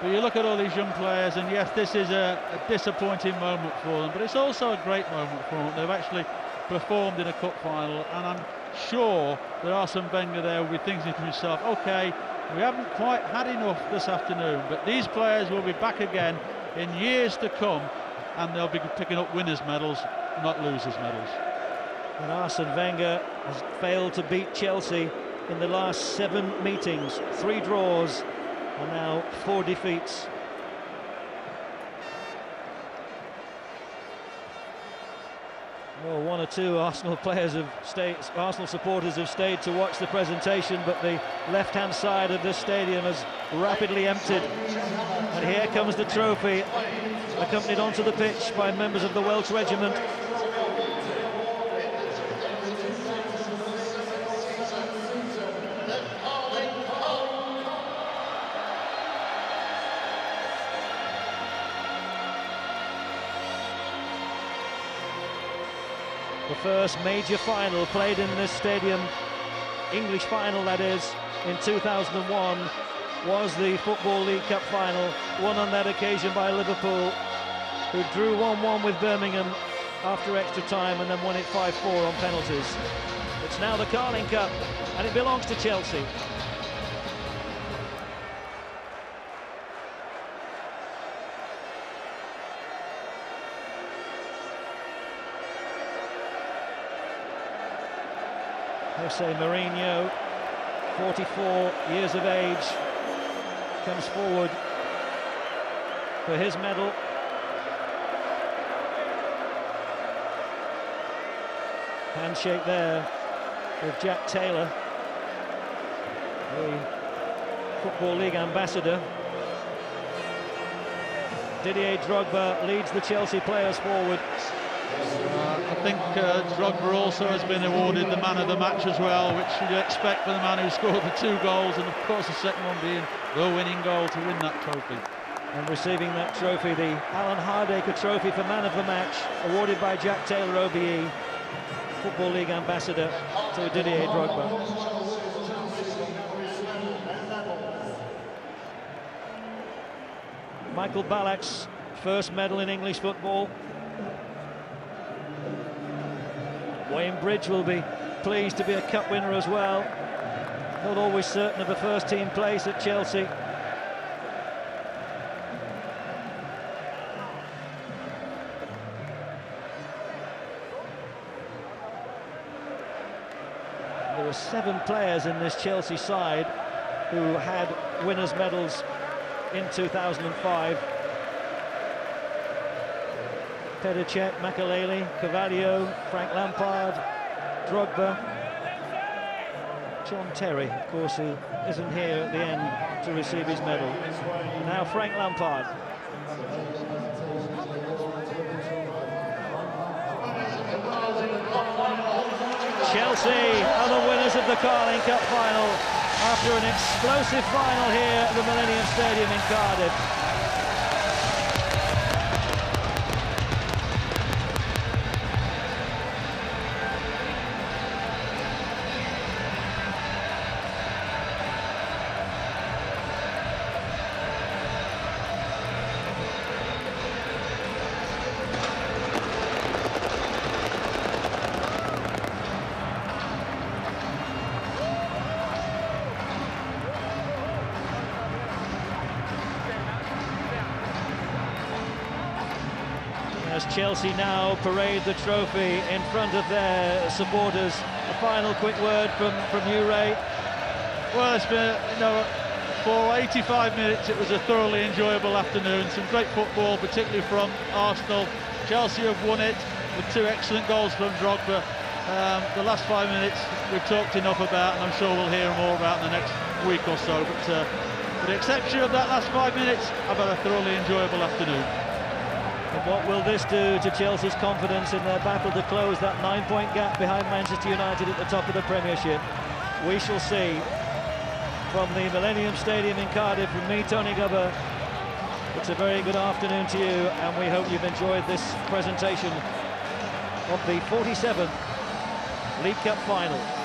But you look at all these young players, and yes, this is a, a disappointing moment for them, but it's also a great moment for them. They've actually performed in a cup final, and I'm sure that Arsene Wenger there will be thinking to himself, okay, we haven't quite had enough this afternoon, but these players will be back again in years to come, and they'll be picking up winners' medals, not losers' medals. And Arsene Wenger has failed to beat Chelsea in the last seven meetings. Three draws and now four defeats. Well, one or two Arsenal players have stayed, Arsenal supporters have stayed to watch the presentation, but the left-hand side of this stadium has rapidly emptied. And here comes the trophy, accompanied onto the pitch by members of the Welsh Regiment. The first major final played in this stadium, English final that is, in two thousand one, was the Football League Cup final, won on that occasion by Liverpool, who drew one one with Birmingham after extra time and then won it five four on penalties. It's now the Carling Cup, and it belongs to Chelsea. Jose Mourinho, forty-four years of age, comes forward for his medal. Handshake there with Jack Taylor, the Football League ambassador. Didier Drogba leads the Chelsea players forward. Uh, I think uh, Drogba also has been awarded the man of the match as well, which you'd expect for the man who scored the two goals, and of course the second one being the winning goal to win that trophy. And receiving that trophy, the Alan Hardaker Trophy for man of the match, awarded by Jack Taylor O B E, Football League ambassador to Didier Drogba. Michael Ballack's first medal in English football. Wayne Bridge will be pleased to be a cup winner as well. Not always certain of a first-team place at Chelsea. There were seven players in this Chelsea side who had winners' medals in two thousand five. Petr Cech, Makélélé, Carvalho, Frank Lampard, Drogba, John Terry, of course, who isn't here at the end to receive his medal. And now Frank Lampard. Chelsea are the winners of the Carling Cup final after an explosive final here at the Millennium Stadium in Cardiff. Chelsea now parade the trophy in front of their supporters. A final quick word from, from you, Ray. Well, it's been, you know, for eighty-five minutes it was a thoroughly enjoyable afternoon. Some great football, particularly from Arsenal. Chelsea have won it with two excellent goals from Drogba. Um, the last five minutes we've talked enough about, and I'm sure we'll hear more about in the next week or so. But uh, with the exception of that last five minutes, I've had a thoroughly enjoyable afternoon. And what will this do to Chelsea's confidence in their battle to close that nine-point gap behind Manchester United at the top of the Premiership? We shall see. From the Millennium Stadium in Cardiff, from me, Tony Gubber, it's a very good afternoon to you, and we hope you've enjoyed this presentation of the forty-seventh League Cup final.